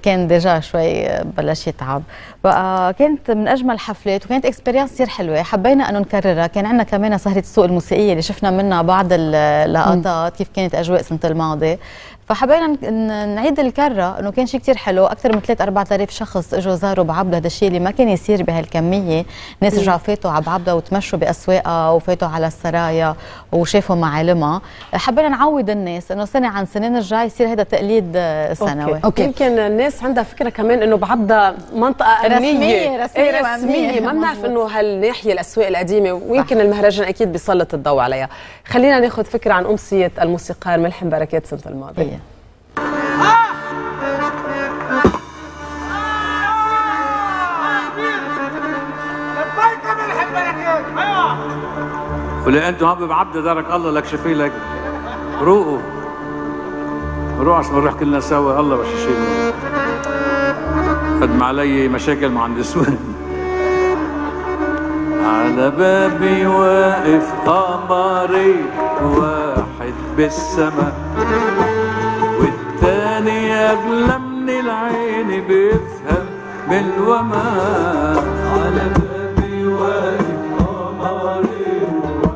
كان ديجا شوي بلش يتعب، بقى كانت من اجمل الحفلات وكانت اكسبيرينس كثير حلوه، حبينا انه نكررها. كان عندنا كمان سهره السوق الموسيقيه اللي شفنا منها بعض اللقطات كيف كانت اجواء سنه الماضي، فحبينا نعيد الكره انه كان شيء كثير حلو، اكثر من ثلاثة أربعة آلاف شخص اجوا زاروا بعبدو، هذا الشيء اللي ما كان يصير بهالكميه، ناس رجعوا فاتوا على بعبدو وتمشوا باسواقها وفاتوا على السرايا وشافوا معالمها، حبينا نعود الناس انه سنه عن سنه نرجع يصير هذا تقليد سنوي. اوكي يمكن الناس عندها فكره كمان انه بعبدو منطقه امنيه رسميه رسميه, رسمية, رسمية ما بنعرف انه هالناحيه الاسواق القديمه، ويمكن المهرجان اكيد بيسلط الضوء عليها. خلينا ناخذ فكره عن امسيه الموسيقار ملحم بركات سنه الماضي. إيه. ولا انتوا هم بعبدو دارك الله لك شفي لك روقوا روقوا عشان نروح كلنا سوا، الله وش شيء خدم علي مشاكل مهندسون. على بابي واقف قمري واحد بالسما والتاني أغلى من العين بيفهم بالوما، على بابي واقف قمري واحد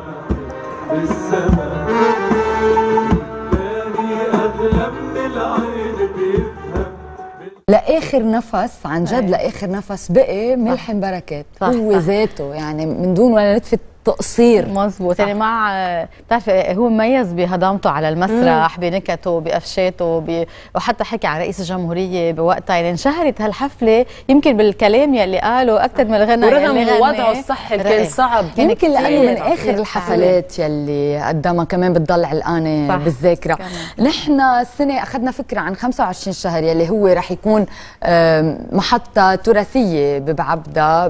بالسما والتاني أغلى من العين بيفهم. لآخر نفس عن جد، لآخر نفس بقي ملحم بركات هو ذاته، يعني من دون ولا نتفة تقصير. مظبوط، يعني مع بتعرفي هو مميز بهضامته على المسرح، بنكته، بقفشاته، ب... وحتى حكي عن رئيس الجمهوريه بوقتها، يعني انشهرت هالحفله يمكن بالكلام يلي قاله اكثر من الغنى، ورغم وضعه الصحي اللي كان صعب يمكن لانه من اخر الحفلات يلي قدمها كمان بتضل علقانه بالذاكره. نحن السنه اخذنا فكره عن خمسة وعشرين شهر يلي هو رح يكون محطه تراثيه ببعبدو،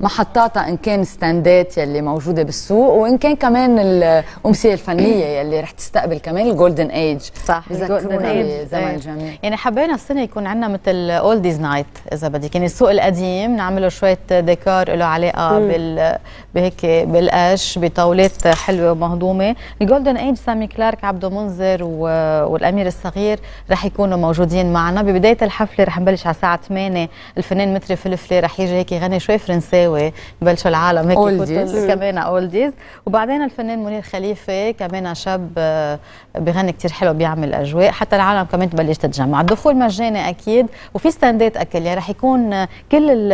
بمحطاتها ان كان ستاندات اللي موجوده بالسوق وان كان كمان الامسيه الفنيه يلي رح تستقبل كمان الجولدن ايج. صح، الجولدن ايج زمان الجميع. يعني حبينا السنه يكون عندنا مثل اولديز نايت اذا بدك، يعني السوق القديم نعمله شويه ديكور له علاقه بال بهيك بالقش بطاولات حلوه ومهضومه. الجولدن ايج سامي كلارك، عبدو منذر و... والامير الصغير رح يكونوا موجودين معنا. ببدايه الحفله رح نبلش على الساعه ثمانية، الفنان متري فلفلي رح يجي هيك يغني شوي فرنساوي ببلشوا العالم هيك يفوتوا كمان اولديز، وبعدين الفنان منير خليفه كمان شاب بغني كثير حلو بيعمل اجواء، حتى العالم كمان تبلش تتجمع. الدخول مجاني اكيد، وفي ستاندات اكل، يعني رح يكون كل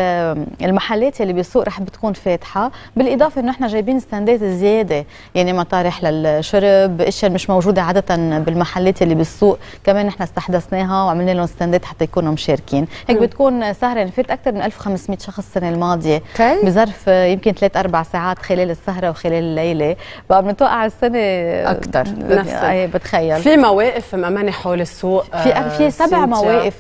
المحلات اللي بالسوق رح بتكون فاتحه، بالاضافه انه احنا جايبين ستاندات زياده، يعني مطارح للشرب، اشياء مش موجوده عاده بالمحلات اللي بالسوق كمان احنا استحدثناها وعملنا لهم ستاندات حتى يكونوا مشاركين. هيك بتكون سهره نفيت اكثر من ألف وخمسمية شخص السنه الماضيه بظرف يمكن ثلاث أربع ساعات خلال السهرة وخلال الليلة، بقى بنتوقع السنة أكتر. نفسي بتخيل في مواقف مأمنة حول السوق، في في سبع مواقف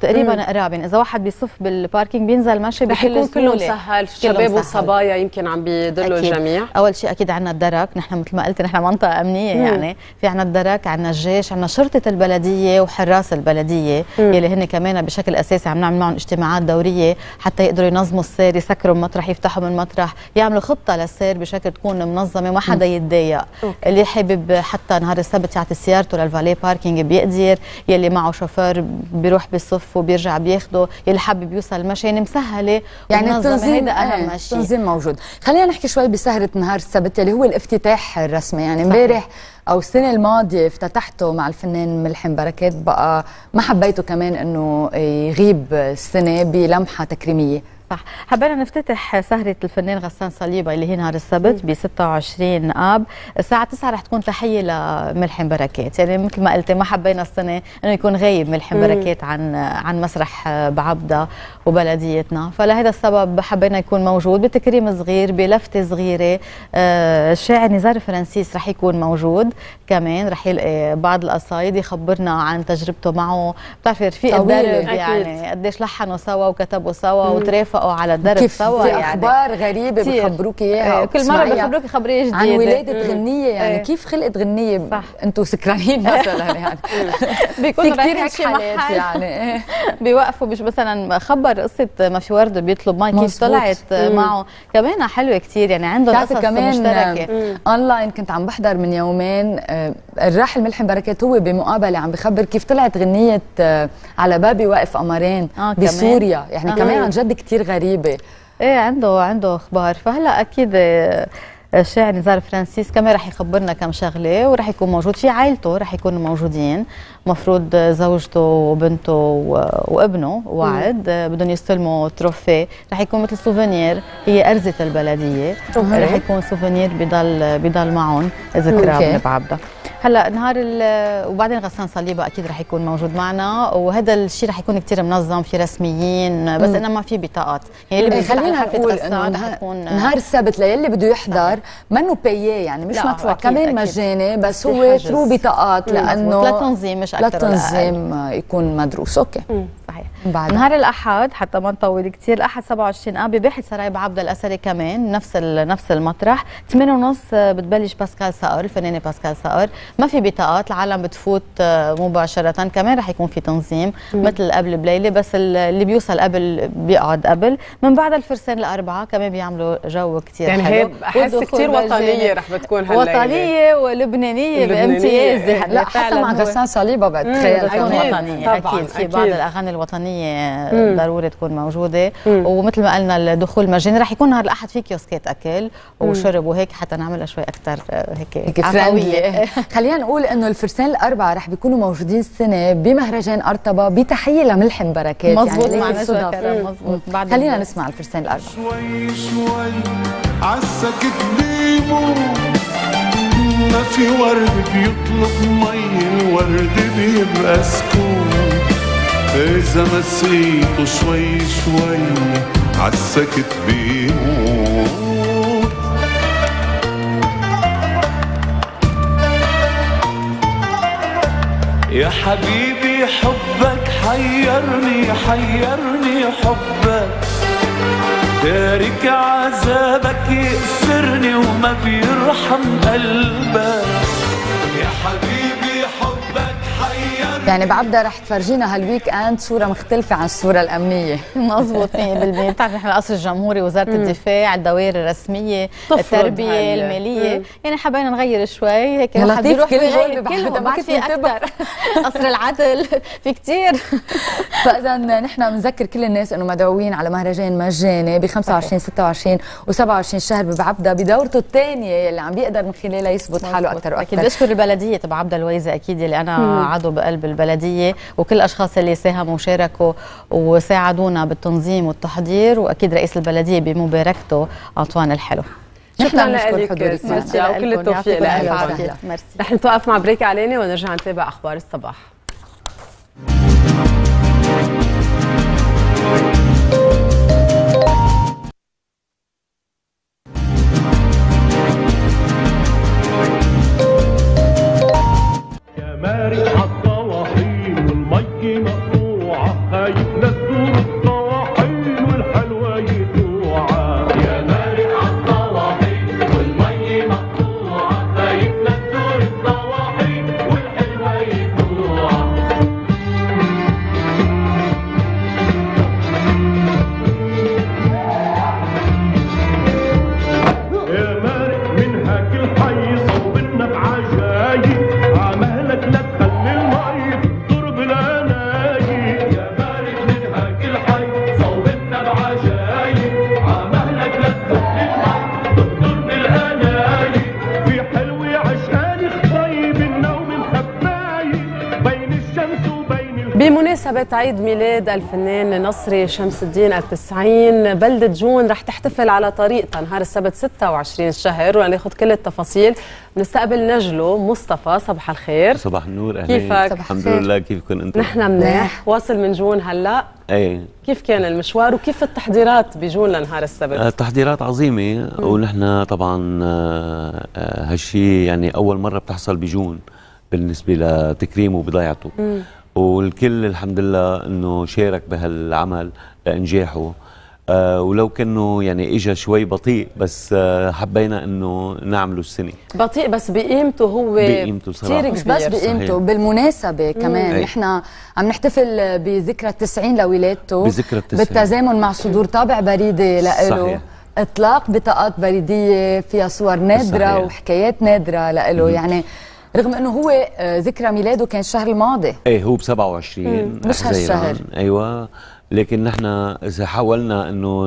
تقريبا قرابين، إذا واحد بيصف بالباركينج بينزل ماشي بكل سهولة، رح يكون كله مسهل، الشباب والصبايا يمكن عم بيدلوا الجميع. أول شيء أكيد عندنا الدرك، نحن مثل ما قلت نحن منطقة أمنية، مم. يعني في عندنا الدرك، عندنا الجيش، عندنا شرطة البلدية وحراس البلدية، مم. يلي هن كمان بشكل أساسي عم نعمل معهم اجتماعات دورية حتى يقدروا ينظموا السير، يسكروا المطرح، يفتحوا من المطرح، يعملوا خطة خطه للسير بشكل تكون منظمه وما حدا يتضايق، اللي حابب حتى نهار السبت يعطي سيارته للفالي باركينج بيقدر، يلي معه شوفير بيروح بيصف وبيرجع بياخده، يلي حابب يوصل مشي يعني مسهله يعني التنظيم. اهم آه. شيء التنظيم موجود. خلينا نحكي شوي بسهره نهار السبت اللي هو الافتتاح الرسمي، يعني امبارح او السنه الماضيه افتتحته مع الفنان ملحم بركات، بقى ما حبيته كمان انه يغيب السنه بلمحه تكريميه. صح، حبينا نفتتح سهرة الفنان غسان صليبة اللي هي نهار السبت ب ستة وعشرين آب الساعة تسعة رح تكون تحية لملحم بركات، يعني مثل ما قلتي ما حبينا السنة انه يكون غايب ملحم بركات عن عن مسرح بعبدا وبلديتنا، فلهذا السبب حبينا يكون موجود بتكريم صغير بلفتة صغيرة. الشاعر نزار فرانسيس رح يكون موجود كمان، رح يلقي بعض القصايد يخبرنا عن تجربته معه، بتعرفي رفيق الدرب يعني قديش لحنوا سوا وكتبوا سوا وترافقوا على الدرب سوا، يعني اخبار غريبه بخبروك اياها كل مره، بخبروك خبريه جديده عن ولاده غنيه، يعني ايه. كيف خلقت غنيه؟ انتم سكرانين مثلا يعني بيكونوا رايحين شي محل يعني بيوقفوا، مش مثلا خبر قصه ما في ورد بيطلب ماي كيف طلعت مم. معه كمان حلوه كثير، يعني عندهم قصص مشتركه. اونلاين كنت عم بحضر من يومين الراحل ملحم بركات هو بمقابله عم بخبر كيف طلعت غنيه على بابي واقف قمرين آه بسوريا، يعني آه. كمان عن جد كثير غريبة. ايه عنده عنده اخبار، فهلا اكيد الشاعر نزار فرانسيس كمان رح يخبرنا كم شغله، ورح يكون موجود في عائلته، رح يكونوا موجودين مفروض زوجته وبنته وابنه وعد بدهم يستلموا تروفي، رح يكون مثل سوفينير هي ارزه البلديه، رح يكون سوفينير بضل بضل معهم ذكرى بعبدا. هلا نهار وبعدين غسان صليبه اكيد رح يكون موجود معنا، وهذا الشيء رح يكون كثير منظم في رسميين بس انما ما في بطاقات، يعني اللي خلينا نقول انه نهار السبت للي بده يحضر منه باييه، يعني مش مدفوع، كمان مجاني بس هو ثرو بطاقات لانه للتنظيم مش اكثر، للتنظيم يكون مدروس. اوكي مم. صحيح. نهار الاحد حتى ما نطول كثير، الاحد سبعة وعشرين آب بباحث سراي بعبدا الاثري كمان نفس نفس المطرح ثمانية ونص بتبلش باسكال سقر، الفنانه باسكال سقر، ما في بطاقات، العالم بتفوت مباشره، كمان رح يكون في تنظيم مم. مثل قبل بليله، بس اللي بيوصل قبل بيقعد قبل. من بعد الفرسان الاربعه كمان بيعملوا جو كثير يعني حلو، يعني احس كثير وطنيه رح بتكون هالليله، وطنيه ولبنانيه بامتياز. لا حتى مع غسان صليبه بتخيل تكون وطنيه اكيد، في بعض الاغاني الوطنيه مم. ضروري تكون موجوده مم. ومثل ما قلنا الدخول مجاني، رح يكون نهار الاحد في كيوسكات اكل وشرب وهيك حتى نعملها شوي اكثر هيك عفويه. خلينا نقول انه الفرسان الاربعه رح بيكونوا موجودين السنه بمهرجان ارطبه بتحيه لملحم بركات، مظبوط يعني مع نجوى كرم مظبوط. خلينا نسمع الفرسان الاربعه شوي شوي عالسكت بيموت، ما في ورد بيطلب مي، الورد بيبقى سكون، إذا مسيته شوي شوي عالسكت بيموت. يا حبيبي حبك حيرني حيرني حبك، تارك عذابك يأسرني وما بيرحم قلبك، يا حبيبي حبك حيرني. يعني بعبدا رح تفرجينا هالويك اند صورة مختلفة عن الصورة الأمنية. مظبوط مية بالمية. بتعرفي نحن القصر الجمهوري، وزارة الدفاع، الدوائر الرسمية، التربية المالية، يعني حبينا نغير شوي هيك، الواحد بيروح بيغير كلهم، ما في أكثر قصر العدل في كثير. فإذا نحن بنذكر كل الناس إنه مدعوين على مهرجان مجاني ب خمسة وعشرين ستة وعشرين وسبعة وعشرين شهر ببعبدا بدورته الثانية اللي عم بيقدر من خلالها يثبت حاله أكثر وأكثر. أكيد بشكر البلدية تبع عبدا الويزة أكيد اللي أنا عضو بقلب البلدية، وكل الأشخاص اللي ساهموا وشاركوا وساعدونا بالتنظيم والتحضير، وأكيد رئيس البلدية بمباركته أنطوان الحلو. شكرا لك سنتيا وكل التوفيق لك. رح نتوقف مع بريك إعلاني ونرجع نتابع أخبار الصباح. بمناسبة عيد ميلاد الفنان نصري شمس الدين التسعين، بلدة جون رح تحتفل على طريقتها نهار السبت ستة وعشرين الشهر، وناخذ كل التفاصيل. بنستقبل نجلو مصطفى، صباح الخير. صباح النور، أهلين. كيفك؟ الحمد لله، كيفكم انتم؟ نحن منيح. واصل من جون هلا؟ ايه. كيف كان المشوار وكيف التحضيرات بجون لنهار السبت؟ التحضيرات عظيمة، ونحن طبعا هالشيء يعني أول مرة بتحصل بجون بالنسبة لتكريمه وبضيعته. مم. والكل الحمد لله انه شارك بهالعمل لانجاحه، آه ولو كانه يعني اجى شوي بطيء، بس آه حبينا انه نعمله السنه. بطيء بس بقيمته، هو بقيمته صراحه، مش بس بقيمته. بالمناسبه كمان نحن عم نحتفل بذكرى التسعين لولادته، بذكرى التسعين بالتزامن مع صدور طابع بريده لإله، اطلاق بطاقات بريديه فيها صور نادره. صحيح. وحكايات نادره لإله، يعني رغم انه هو ذكرى ميلاده كان الشهر الماضي، ايه هو ب سبعة وعشرين، مش هالشهر، ايوه، لكن نحن حاولنا انه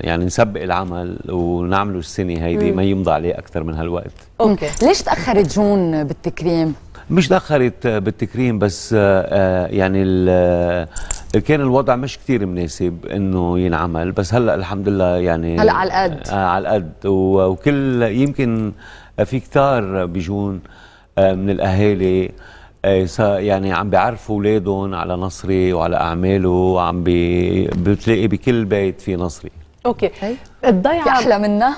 يعني نسبق العمل ونعمله السنه هيدي، ما يمضى عليه اكثر من هالوقت. اوكي، ليش تاخرت جون بالتكريم؟ مش تاخرت بالتكريم، بس يعني كان الوضع مش كثير مناسب انه ينعمل، بس هلا الحمد لله يعني هلا على القد على القد وكل يمكن في كتار بجون من الاهالي يعني عم بيعرفوا اولادهم على نصري وعلى اعماله، وعم بي بتلاقي بكل بيت في نصري. اوكي، الضيعه احلى منها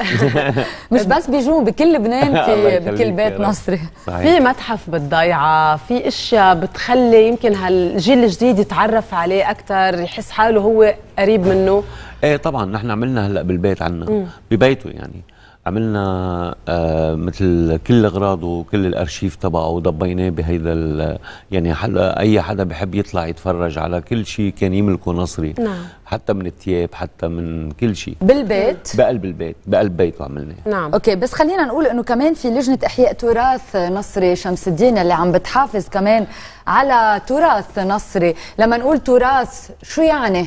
مش بس بجون، بكل لبنان في بكل بيت نصري. صحيح. في متحف بالضيعه، في اشياء بتخلي يمكن هالجيل الجديد يتعرف عليه اكثر، يحس حاله هو قريب منه. ايه طبعا، نحن عملنا هلا بالبيت عنا ببيته، يعني عملنا آه مثل كل اغراضه وكل الارشيف تبعه وضبيناه بهيدا، يعني اي حدا بحب يطلع يتفرج على كل شيء كان يملكه نصري. نعم. حتى من الثياب، حتى من كل شيء بالبيت، بقلب البيت، بقلب بيته عملناه. نعم. اوكي، بس خلينا نقول انه كمان في لجنه احياء تراث نصري شمس الدين اللي عم بتحافظ كمان على تراث نصري. لما نقول تراث شو يعني؟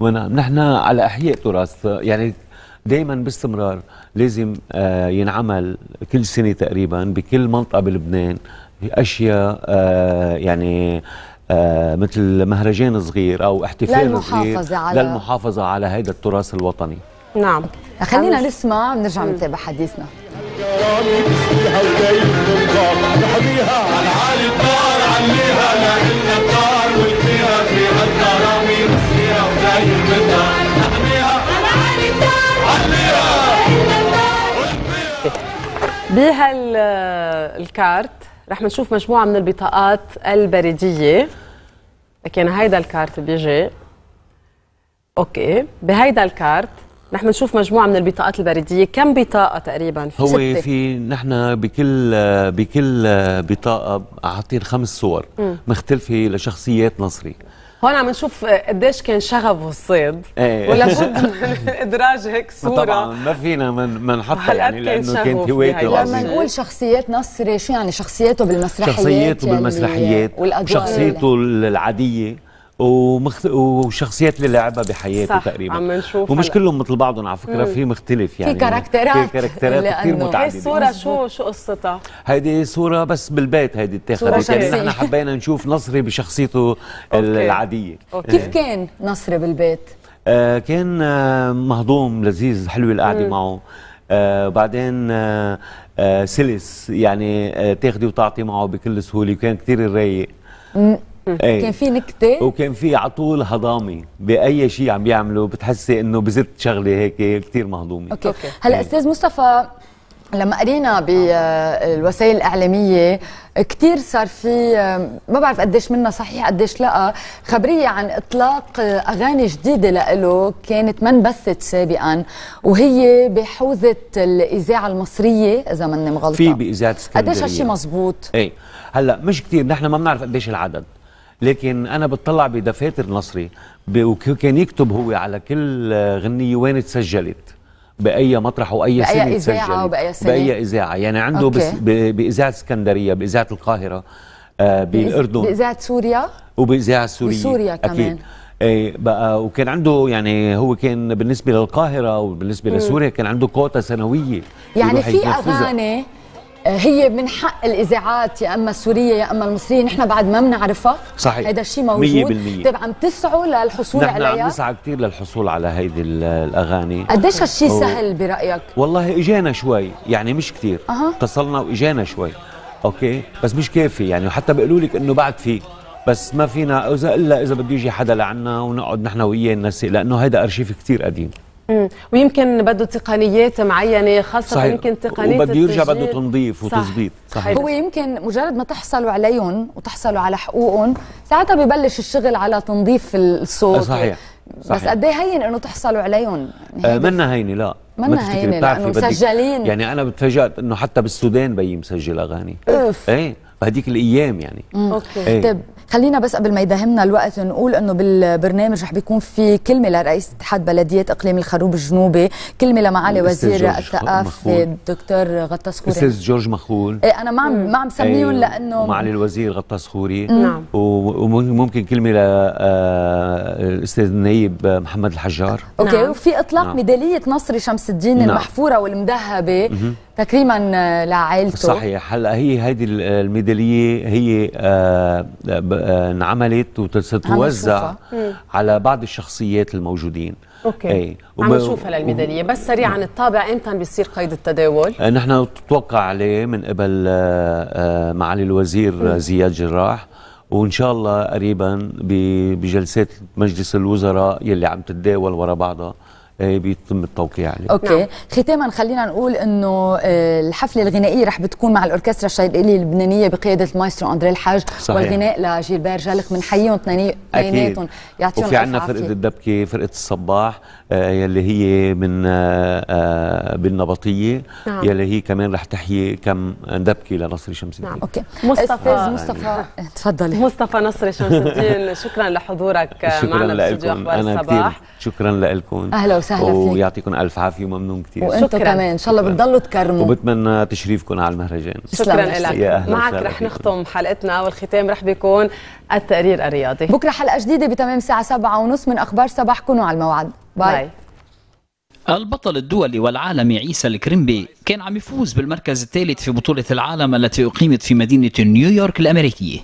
ونعم، نحن على احياء تراث يعني دائما باستمرار لازم آه ينعمل كل سنه تقريبا بكل منطقه بلبنان اشياء، آه يعني آه مثل مهرجان صغير او احتفال للمحافظة صغير على للمحافظه على هذا التراث الوطني. نعم، خلينا نسمع ونرجع نتابع حديثنا. بهالكارت رح نشوف مجموعة من البطاقات البريدية. لكن هيدا الكارت بيجي، اوكي، بهيدا الكارت رح نشوف مجموعة من البطاقات البريدية. كم بطاقة تقريبا؟ في هو ستة. في نحن بكل بكل بطاقة عاطين خمس صور م. مختلفة لشخصيات نصري. هون عم نشوف قديش كان شغفه الصيد، ايه، ولابد من ادراج هيك صوره. طبعا ما فينا ما نحطها، يعني لانه كانت هوايته العظيمه. لما نقول شخصيات نصري، شو يعني شخصياته بالمسرحيات؟ شخصيته يعني بالمسرحيات، وشخصيته العاديه، ومخت... وشخصيات اللي لعبها بحياته تقريبا. عم نشوف ومش كلهم مثل بعضهم على فكره، في مختلف، يعني في كاركترات، في كاركترات كثير متعدده. هي الصوره شو شو قصتها؟ هيدي صوره بس بالبيت، هيدي اتاخذت، يعني نحن حبينا نشوف نصري بشخصيته العاديه. أوكي. كيف كان نصري بالبيت؟ آه كان آه مهضوم، لذيذ، حلوه القعده معه، آه بعدين آه آه سلس، يعني آه تاخذي وتعطي معه بكل سهوله، وكان كثير رايق. أي. كان في نكته، وكان في على طول هضامي باي شيء عم بيعمله، بتحسي انه بزت شغله هيك كثير مهضومه. اوكي, أوكي. هلا استاذ مصطفى، لما قرينا بالوسائل الاعلاميه كثير صار في، ما بعرف قديش منا صحيح قديش لا، خبريه عن اطلاق اغاني جديده لإله كانت ما انبثت سابقا، وهي بحوزه الاذاعه المصريه اذا ماني مغلطه، في باذاعه اسكندريه. قديش هالشيء مزبوط؟ اي هلا مش كثير، نحن ما بنعرف قديش العدد، لكن أنا بتطلع بدفاتر نصري، وكان يكتب هو على كل غنية وين تسجلت، بأي مطرح وأي سنة تسجلت، بأي إذاعة، يعني عنده بإذاعة اسكندرية، بإذاعة القاهرة، آه بالأردن، بإذاعة سوريا، وبإذاعة سوريا، سوريا كمان ايه بقى. وكان عنده يعني هو كان بالنسبة للقاهرة وبالنسبة لسوريا كان عنده كوتا سنوية، يعني في أغاني هي من حق الاذاعات يا اما السوريه يا اما المصريه، نحن بعد ما بنعرفها. صحيح، هذا الشيء موجود. مية بالمية. طيب عم تسعوا للحصول عليها؟ نحن عم نسعى كثير للحصول على هيدي الاغاني. قديش هالشيء سهل برايك؟ والله اجانا شوي، يعني مش كثير، اتصلنا واجانا شوي، اوكي، بس مش كافي يعني، وحتى بيقولوا لك انه بعد في، بس ما فينا اذا الا اذا بده يجي حدا لعنا ونقعد نحن وياه الناس، لانه هيدا ارشيف كثير قديم. امم ويمكن بده تقنيات معينه خاصه. صحيح. يمكن تقنيات وبده يرجع بده تنظيف وتظبيط. صحيح. هو يمكن مجرد ما تحصلوا عليهم وتحصلوا على حقوقهم ساعتها ببلش الشغل على تنظيف الصوت. صحيح. صحيح. بس قد ايه هين انه تحصلوا عليهم؟ آه منا هينه، لا منا هينه، لانه مسجلين. يعني انا بتفاجأت انه حتى بالسودان بي مسجل اغاني. اوف. ايه بهديك الايام يعني. مم. اوكي. ايه. طيب خلينا بس قبل ما يداهمنا الوقت نقول انه بالبرنامج رح بيكون في كلمه لرئيس اتحاد بلديه اقليم الخروب الجنوبي، كلمه لمعالي وزير الثقافه الدكتور غطاس خوري، الاستاذ جورج مخول. ايه انا ما عم ما عم سميهم لانه معالي الوزير غطاس خوري. نعم. وممكن كلمه للاستاذ النائب محمد الحجار. اوكي. نعم. وفي اطلاق نعم. ميداليه نصري شمس الدين. نعم. المحفوره والمذهبه تكريما لعائلته. صحيح. هلا هي هيدي الميداليه هي آه انعملت وستوزع على بعض الشخصيات الموجودين. اوكي. ايه. عم نشوفها للميداليه، بس سريعا الطابع امتى بيصير قيد التداول؟ نحن نتوقع عليه من قبل معالي الوزير زياد جراح، وان شاء الله قريبا بجلسات مجلس الوزراء يلي عم تتداول ورا بعضها بيتم التوقيع عليه. اوكي. نعم. ختاما خلينا نقول انه الحفله الغنائيه رح بتكون مع الاوركسترا الشرقيه اللبنانيه بقياده المايسترو أندري الحاج. صحيح. والغناء لجيلبير جالخ، بنحييهم اثنيناتهم، يعطيهم العافيه. وفي عندنا فرقه الدبكه، فرقه الصباح آه يلي هي من آه آه بالنبطيه. نعم. يلي هي كمان رح تحيي كم دبكه لنصري شمس الدين. نعم. اوكي. مصطفى آه مصطفى تفضلي. مصطفى نصري شمس الدين، شكرا لحضورك معنا باستديو اخبار الصباح. شكرا لكم. اهلا وسهلا. ويعطيكم الف عافيه وممنون كثير. وانتم كمان ان شاء الله بتضلوا تكرموا، وبتمنى تشريفكم على المهرجان. شكرا لك. معك رح نختم حلقتنا، والختام رح بيكون التقرير الرياضي. بكره حلقه جديده بتمام الساعه سبعة وثلاثين من اخبار صباح، كونوا على الموعد. باي, باي. البطل الدولي والعالمي عيسى الكرنبي كان عم يفوز بالمركز الثالث في بطولة العالم التي أقيمت في مدينة نيويورك الأمريكية،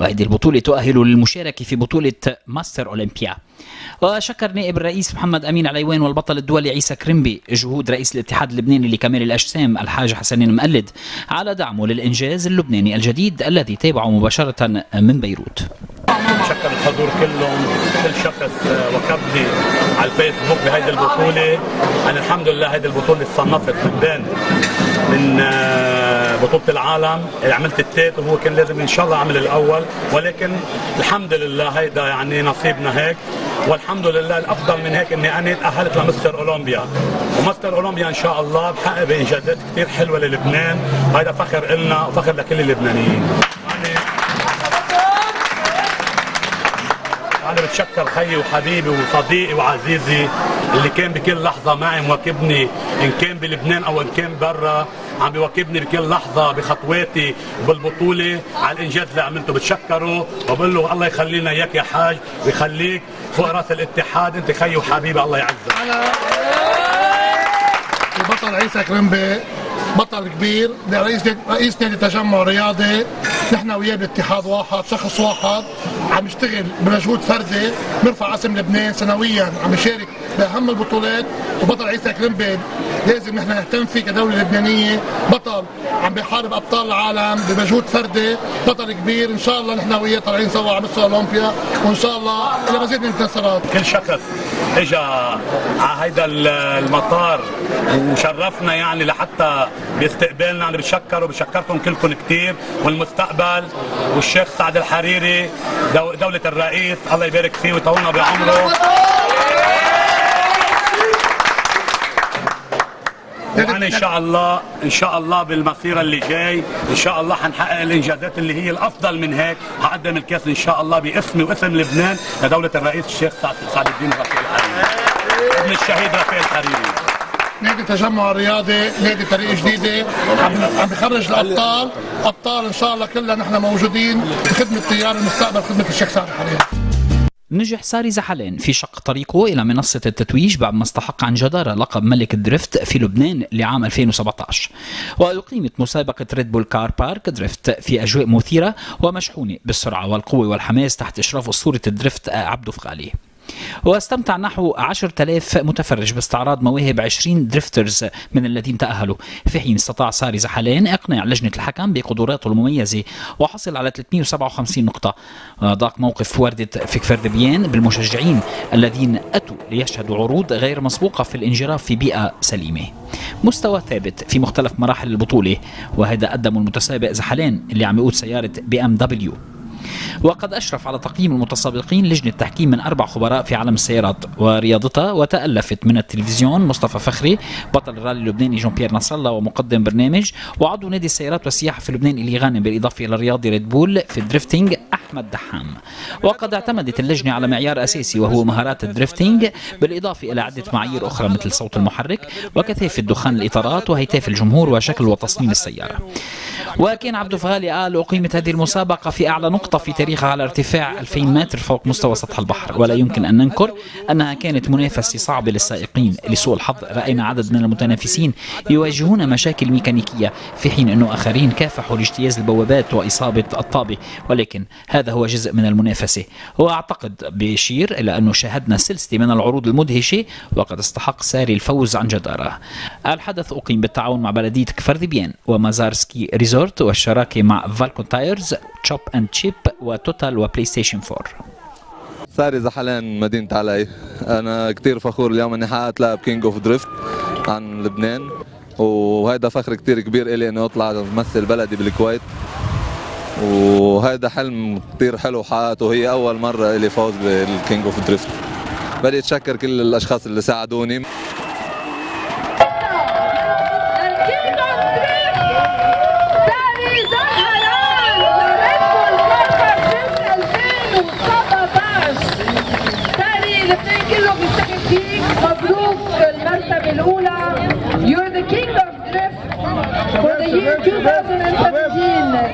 وهذه البطولة تؤهل للمشاركة في بطولة ماستر أولمبيا. وشكر نائب الرئيس محمد امين عليوان والبطل الدولي عيسى كرنبي جهود رئيس الاتحاد اللبناني لكمال الاجسام الحاج حسنين مقلد على دعمه للانجاز اللبناني الجديد الذي تابعه مباشره من بيروت. شكر الحضور كلهم، كل شخص وكبدي على الفيسبوك بهيدي البطوله. انا الحمد لله هيدي البطوله صنفت من بين من بطوله العالم اللي عملت الثالث، وهو كان لازم ان شاء الله اعمل الاول، ولكن الحمد لله هيدا يعني نصيبنا هيك، والحمد لله الافضل من هيك اني انا تاهلت لمستر اولمبيا، ومستر اولمبيا ان شاء الله بحقق بانجازات كثير حلوه للبنان، هيدا فخر النا وفخر لكل اللبنانيين. انا بتشكر خيي وحبيبي وصديقي وعزيزي اللي كان بكل لحظه معي مواكبني، ان كان بلبنان او ان كان برا، عم بيواكبني بكل لحظه بخطواتي بالبطوله على الانجاز اللي عملته، بتشكره وبقول له الله يخلي لنا اياك يا حاج ويخليك فوق راس الاتحاد، انت خيي وحبيبي الله يعزك. انا البطل عيسى كرنبي بطل كبير، رئيس رئيس نادي تجمع رياضي، نحن وياه بالاتحاد واحد، شخص واحد، عم يشتغل بمجهود فردي، بيرفع اسم لبنان سنويا، عم يشارك باهم البطولات، وبطل عيسى كرنبي لازم نحن نهتم فيه كدوله لبنانيه، بطل عم بيحارب ابطال العالم بمجهود فردي، بطل كبير، ان شاء الله نحن وياه طالعين سوا على مستوى اولمبيا، وان شاء الله الى مزيد من الانتصارات. كل شخص اجى على هيدا المطار وشرفنا يعني لحتى باستقبالنا، انا بتشكر وبشكركم كلكم كثير، والمستقبل والشيخ سعد الحريري دولة الرئيس الله يبارك فيه ويطولنا بعمره. وانا ان شاء الله ان شاء الله بالمسيره اللي جاي ان شاء الله حنحقق الانجازات اللي هي الافضل من هيك، وحقدم الكاس ان شاء الله باسمي واسم لبنان لدوله الرئيس الشيخ سعد سعد الدين رفيق الحريري ابن الشهيد رفيق الحريري. نادي تجمع رياضي، نادي طريق جديده، عم بخرج الابطال، ابطال ان شاء الله كلنا نحن موجودين بخدمه تيار المستقبل، خدمه الشيخ سعد الحريري. نجح ساري زحلان في شق طريقه إلى منصة التتويج بعد ما استحق عن جدارة لقب ملك الدريفت في لبنان لعام ألفين وسبعطعش. وأقيمت مسابقة ريد بول كار بارك دريفت في أجواء مثيرة ومشحونة بالسرعة والقوة والحماس تحت إشراف أسطورة الدريفت عبدو فغالي. واستمتع نحو عشرة آلاف متفرج باستعراض مواهب عشرين دريفترز من الذين تأهلوا، في حين استطاع ساري زحلان إقناع لجنة الحكم بقدراته المميزة وحصل على ثلاثمئة وسبعة وخمسين نقطة. ضاق موقف وردة في كفردبيان بالمشجعين الذين أتوا ليشهدوا عروض غير مسبوقة في الانجراف في بيئة سليمة. مستوى ثابت في مختلف مراحل البطولة، وهذا قدمه المتسابق زحلان اللي عم يقود سيارة بي ام دبليو. وقد أشرف على تقييم المتسابقين لجنة تحكيم من أربع خبراء في عالم السيارات ورياضتها، وتألفت من التلفزيون مصطفى فخري بطل الرالي اللبناني جون بيار ناصالا ومقدم برنامج، وعضو نادي السيارات والسياحة في لبنان الي غانم، بالإضافة إلى الرياضي ريد بول في الدريفتينج أحمد دحام. وقد اعتمدت اللجنة على معيار أساسي وهو مهارات الدريفتينج، بالإضافة إلى عدة معايير أخرى مثل صوت المحرك وكثافة دخان الإطارات وهتاف الجمهور وشكل وتصميم السيارة. وكان عبدو فغالي قال: أقيمت هذه المسابقة في أعلى نقطة في تاريخها على ارتفاع ألفين متر فوق مستوى سطح البحر، ولا يمكن أن ننكر أنها كانت منافسة صعبة للسائقين. لسوء الحظ رأينا عدد من المتنافسين يواجهون مشاكل ميكانيكية، في حين أنه آخرين كافحوا لاجتياز البوابات وإصابة الطابة، ولكن هذا هو جزء من المنافسة. وأعتقد بيشير إلى أنه شاهدنا سلسلة من العروض المدهشة، وقد استحق ساري الفوز عن جدارة. الحدث أقيم بالتعاون مع بلدية كفردبيان ومزار سكي ريزورت والشراكة مع فالكون تايرز تشوب أند تشيب وتوتال وبلاي ستيشن أربعة. ساري زحلان مدينة علي، أنا كتير فخور اليوم أني حققت لقب كينج أوف دريفت عن لبنان، وهذا فخر كتير كبير إلي أني أطلع أمثل بلدي بالكويت، وهذا حلم كتير حلو حققته، وهي أول مرة إلي فوز بالكينج أوف دريفت. بدي أتشكر كل الأشخاص اللي ساعدوني. You're the king of drift for the year two thousand seventeen.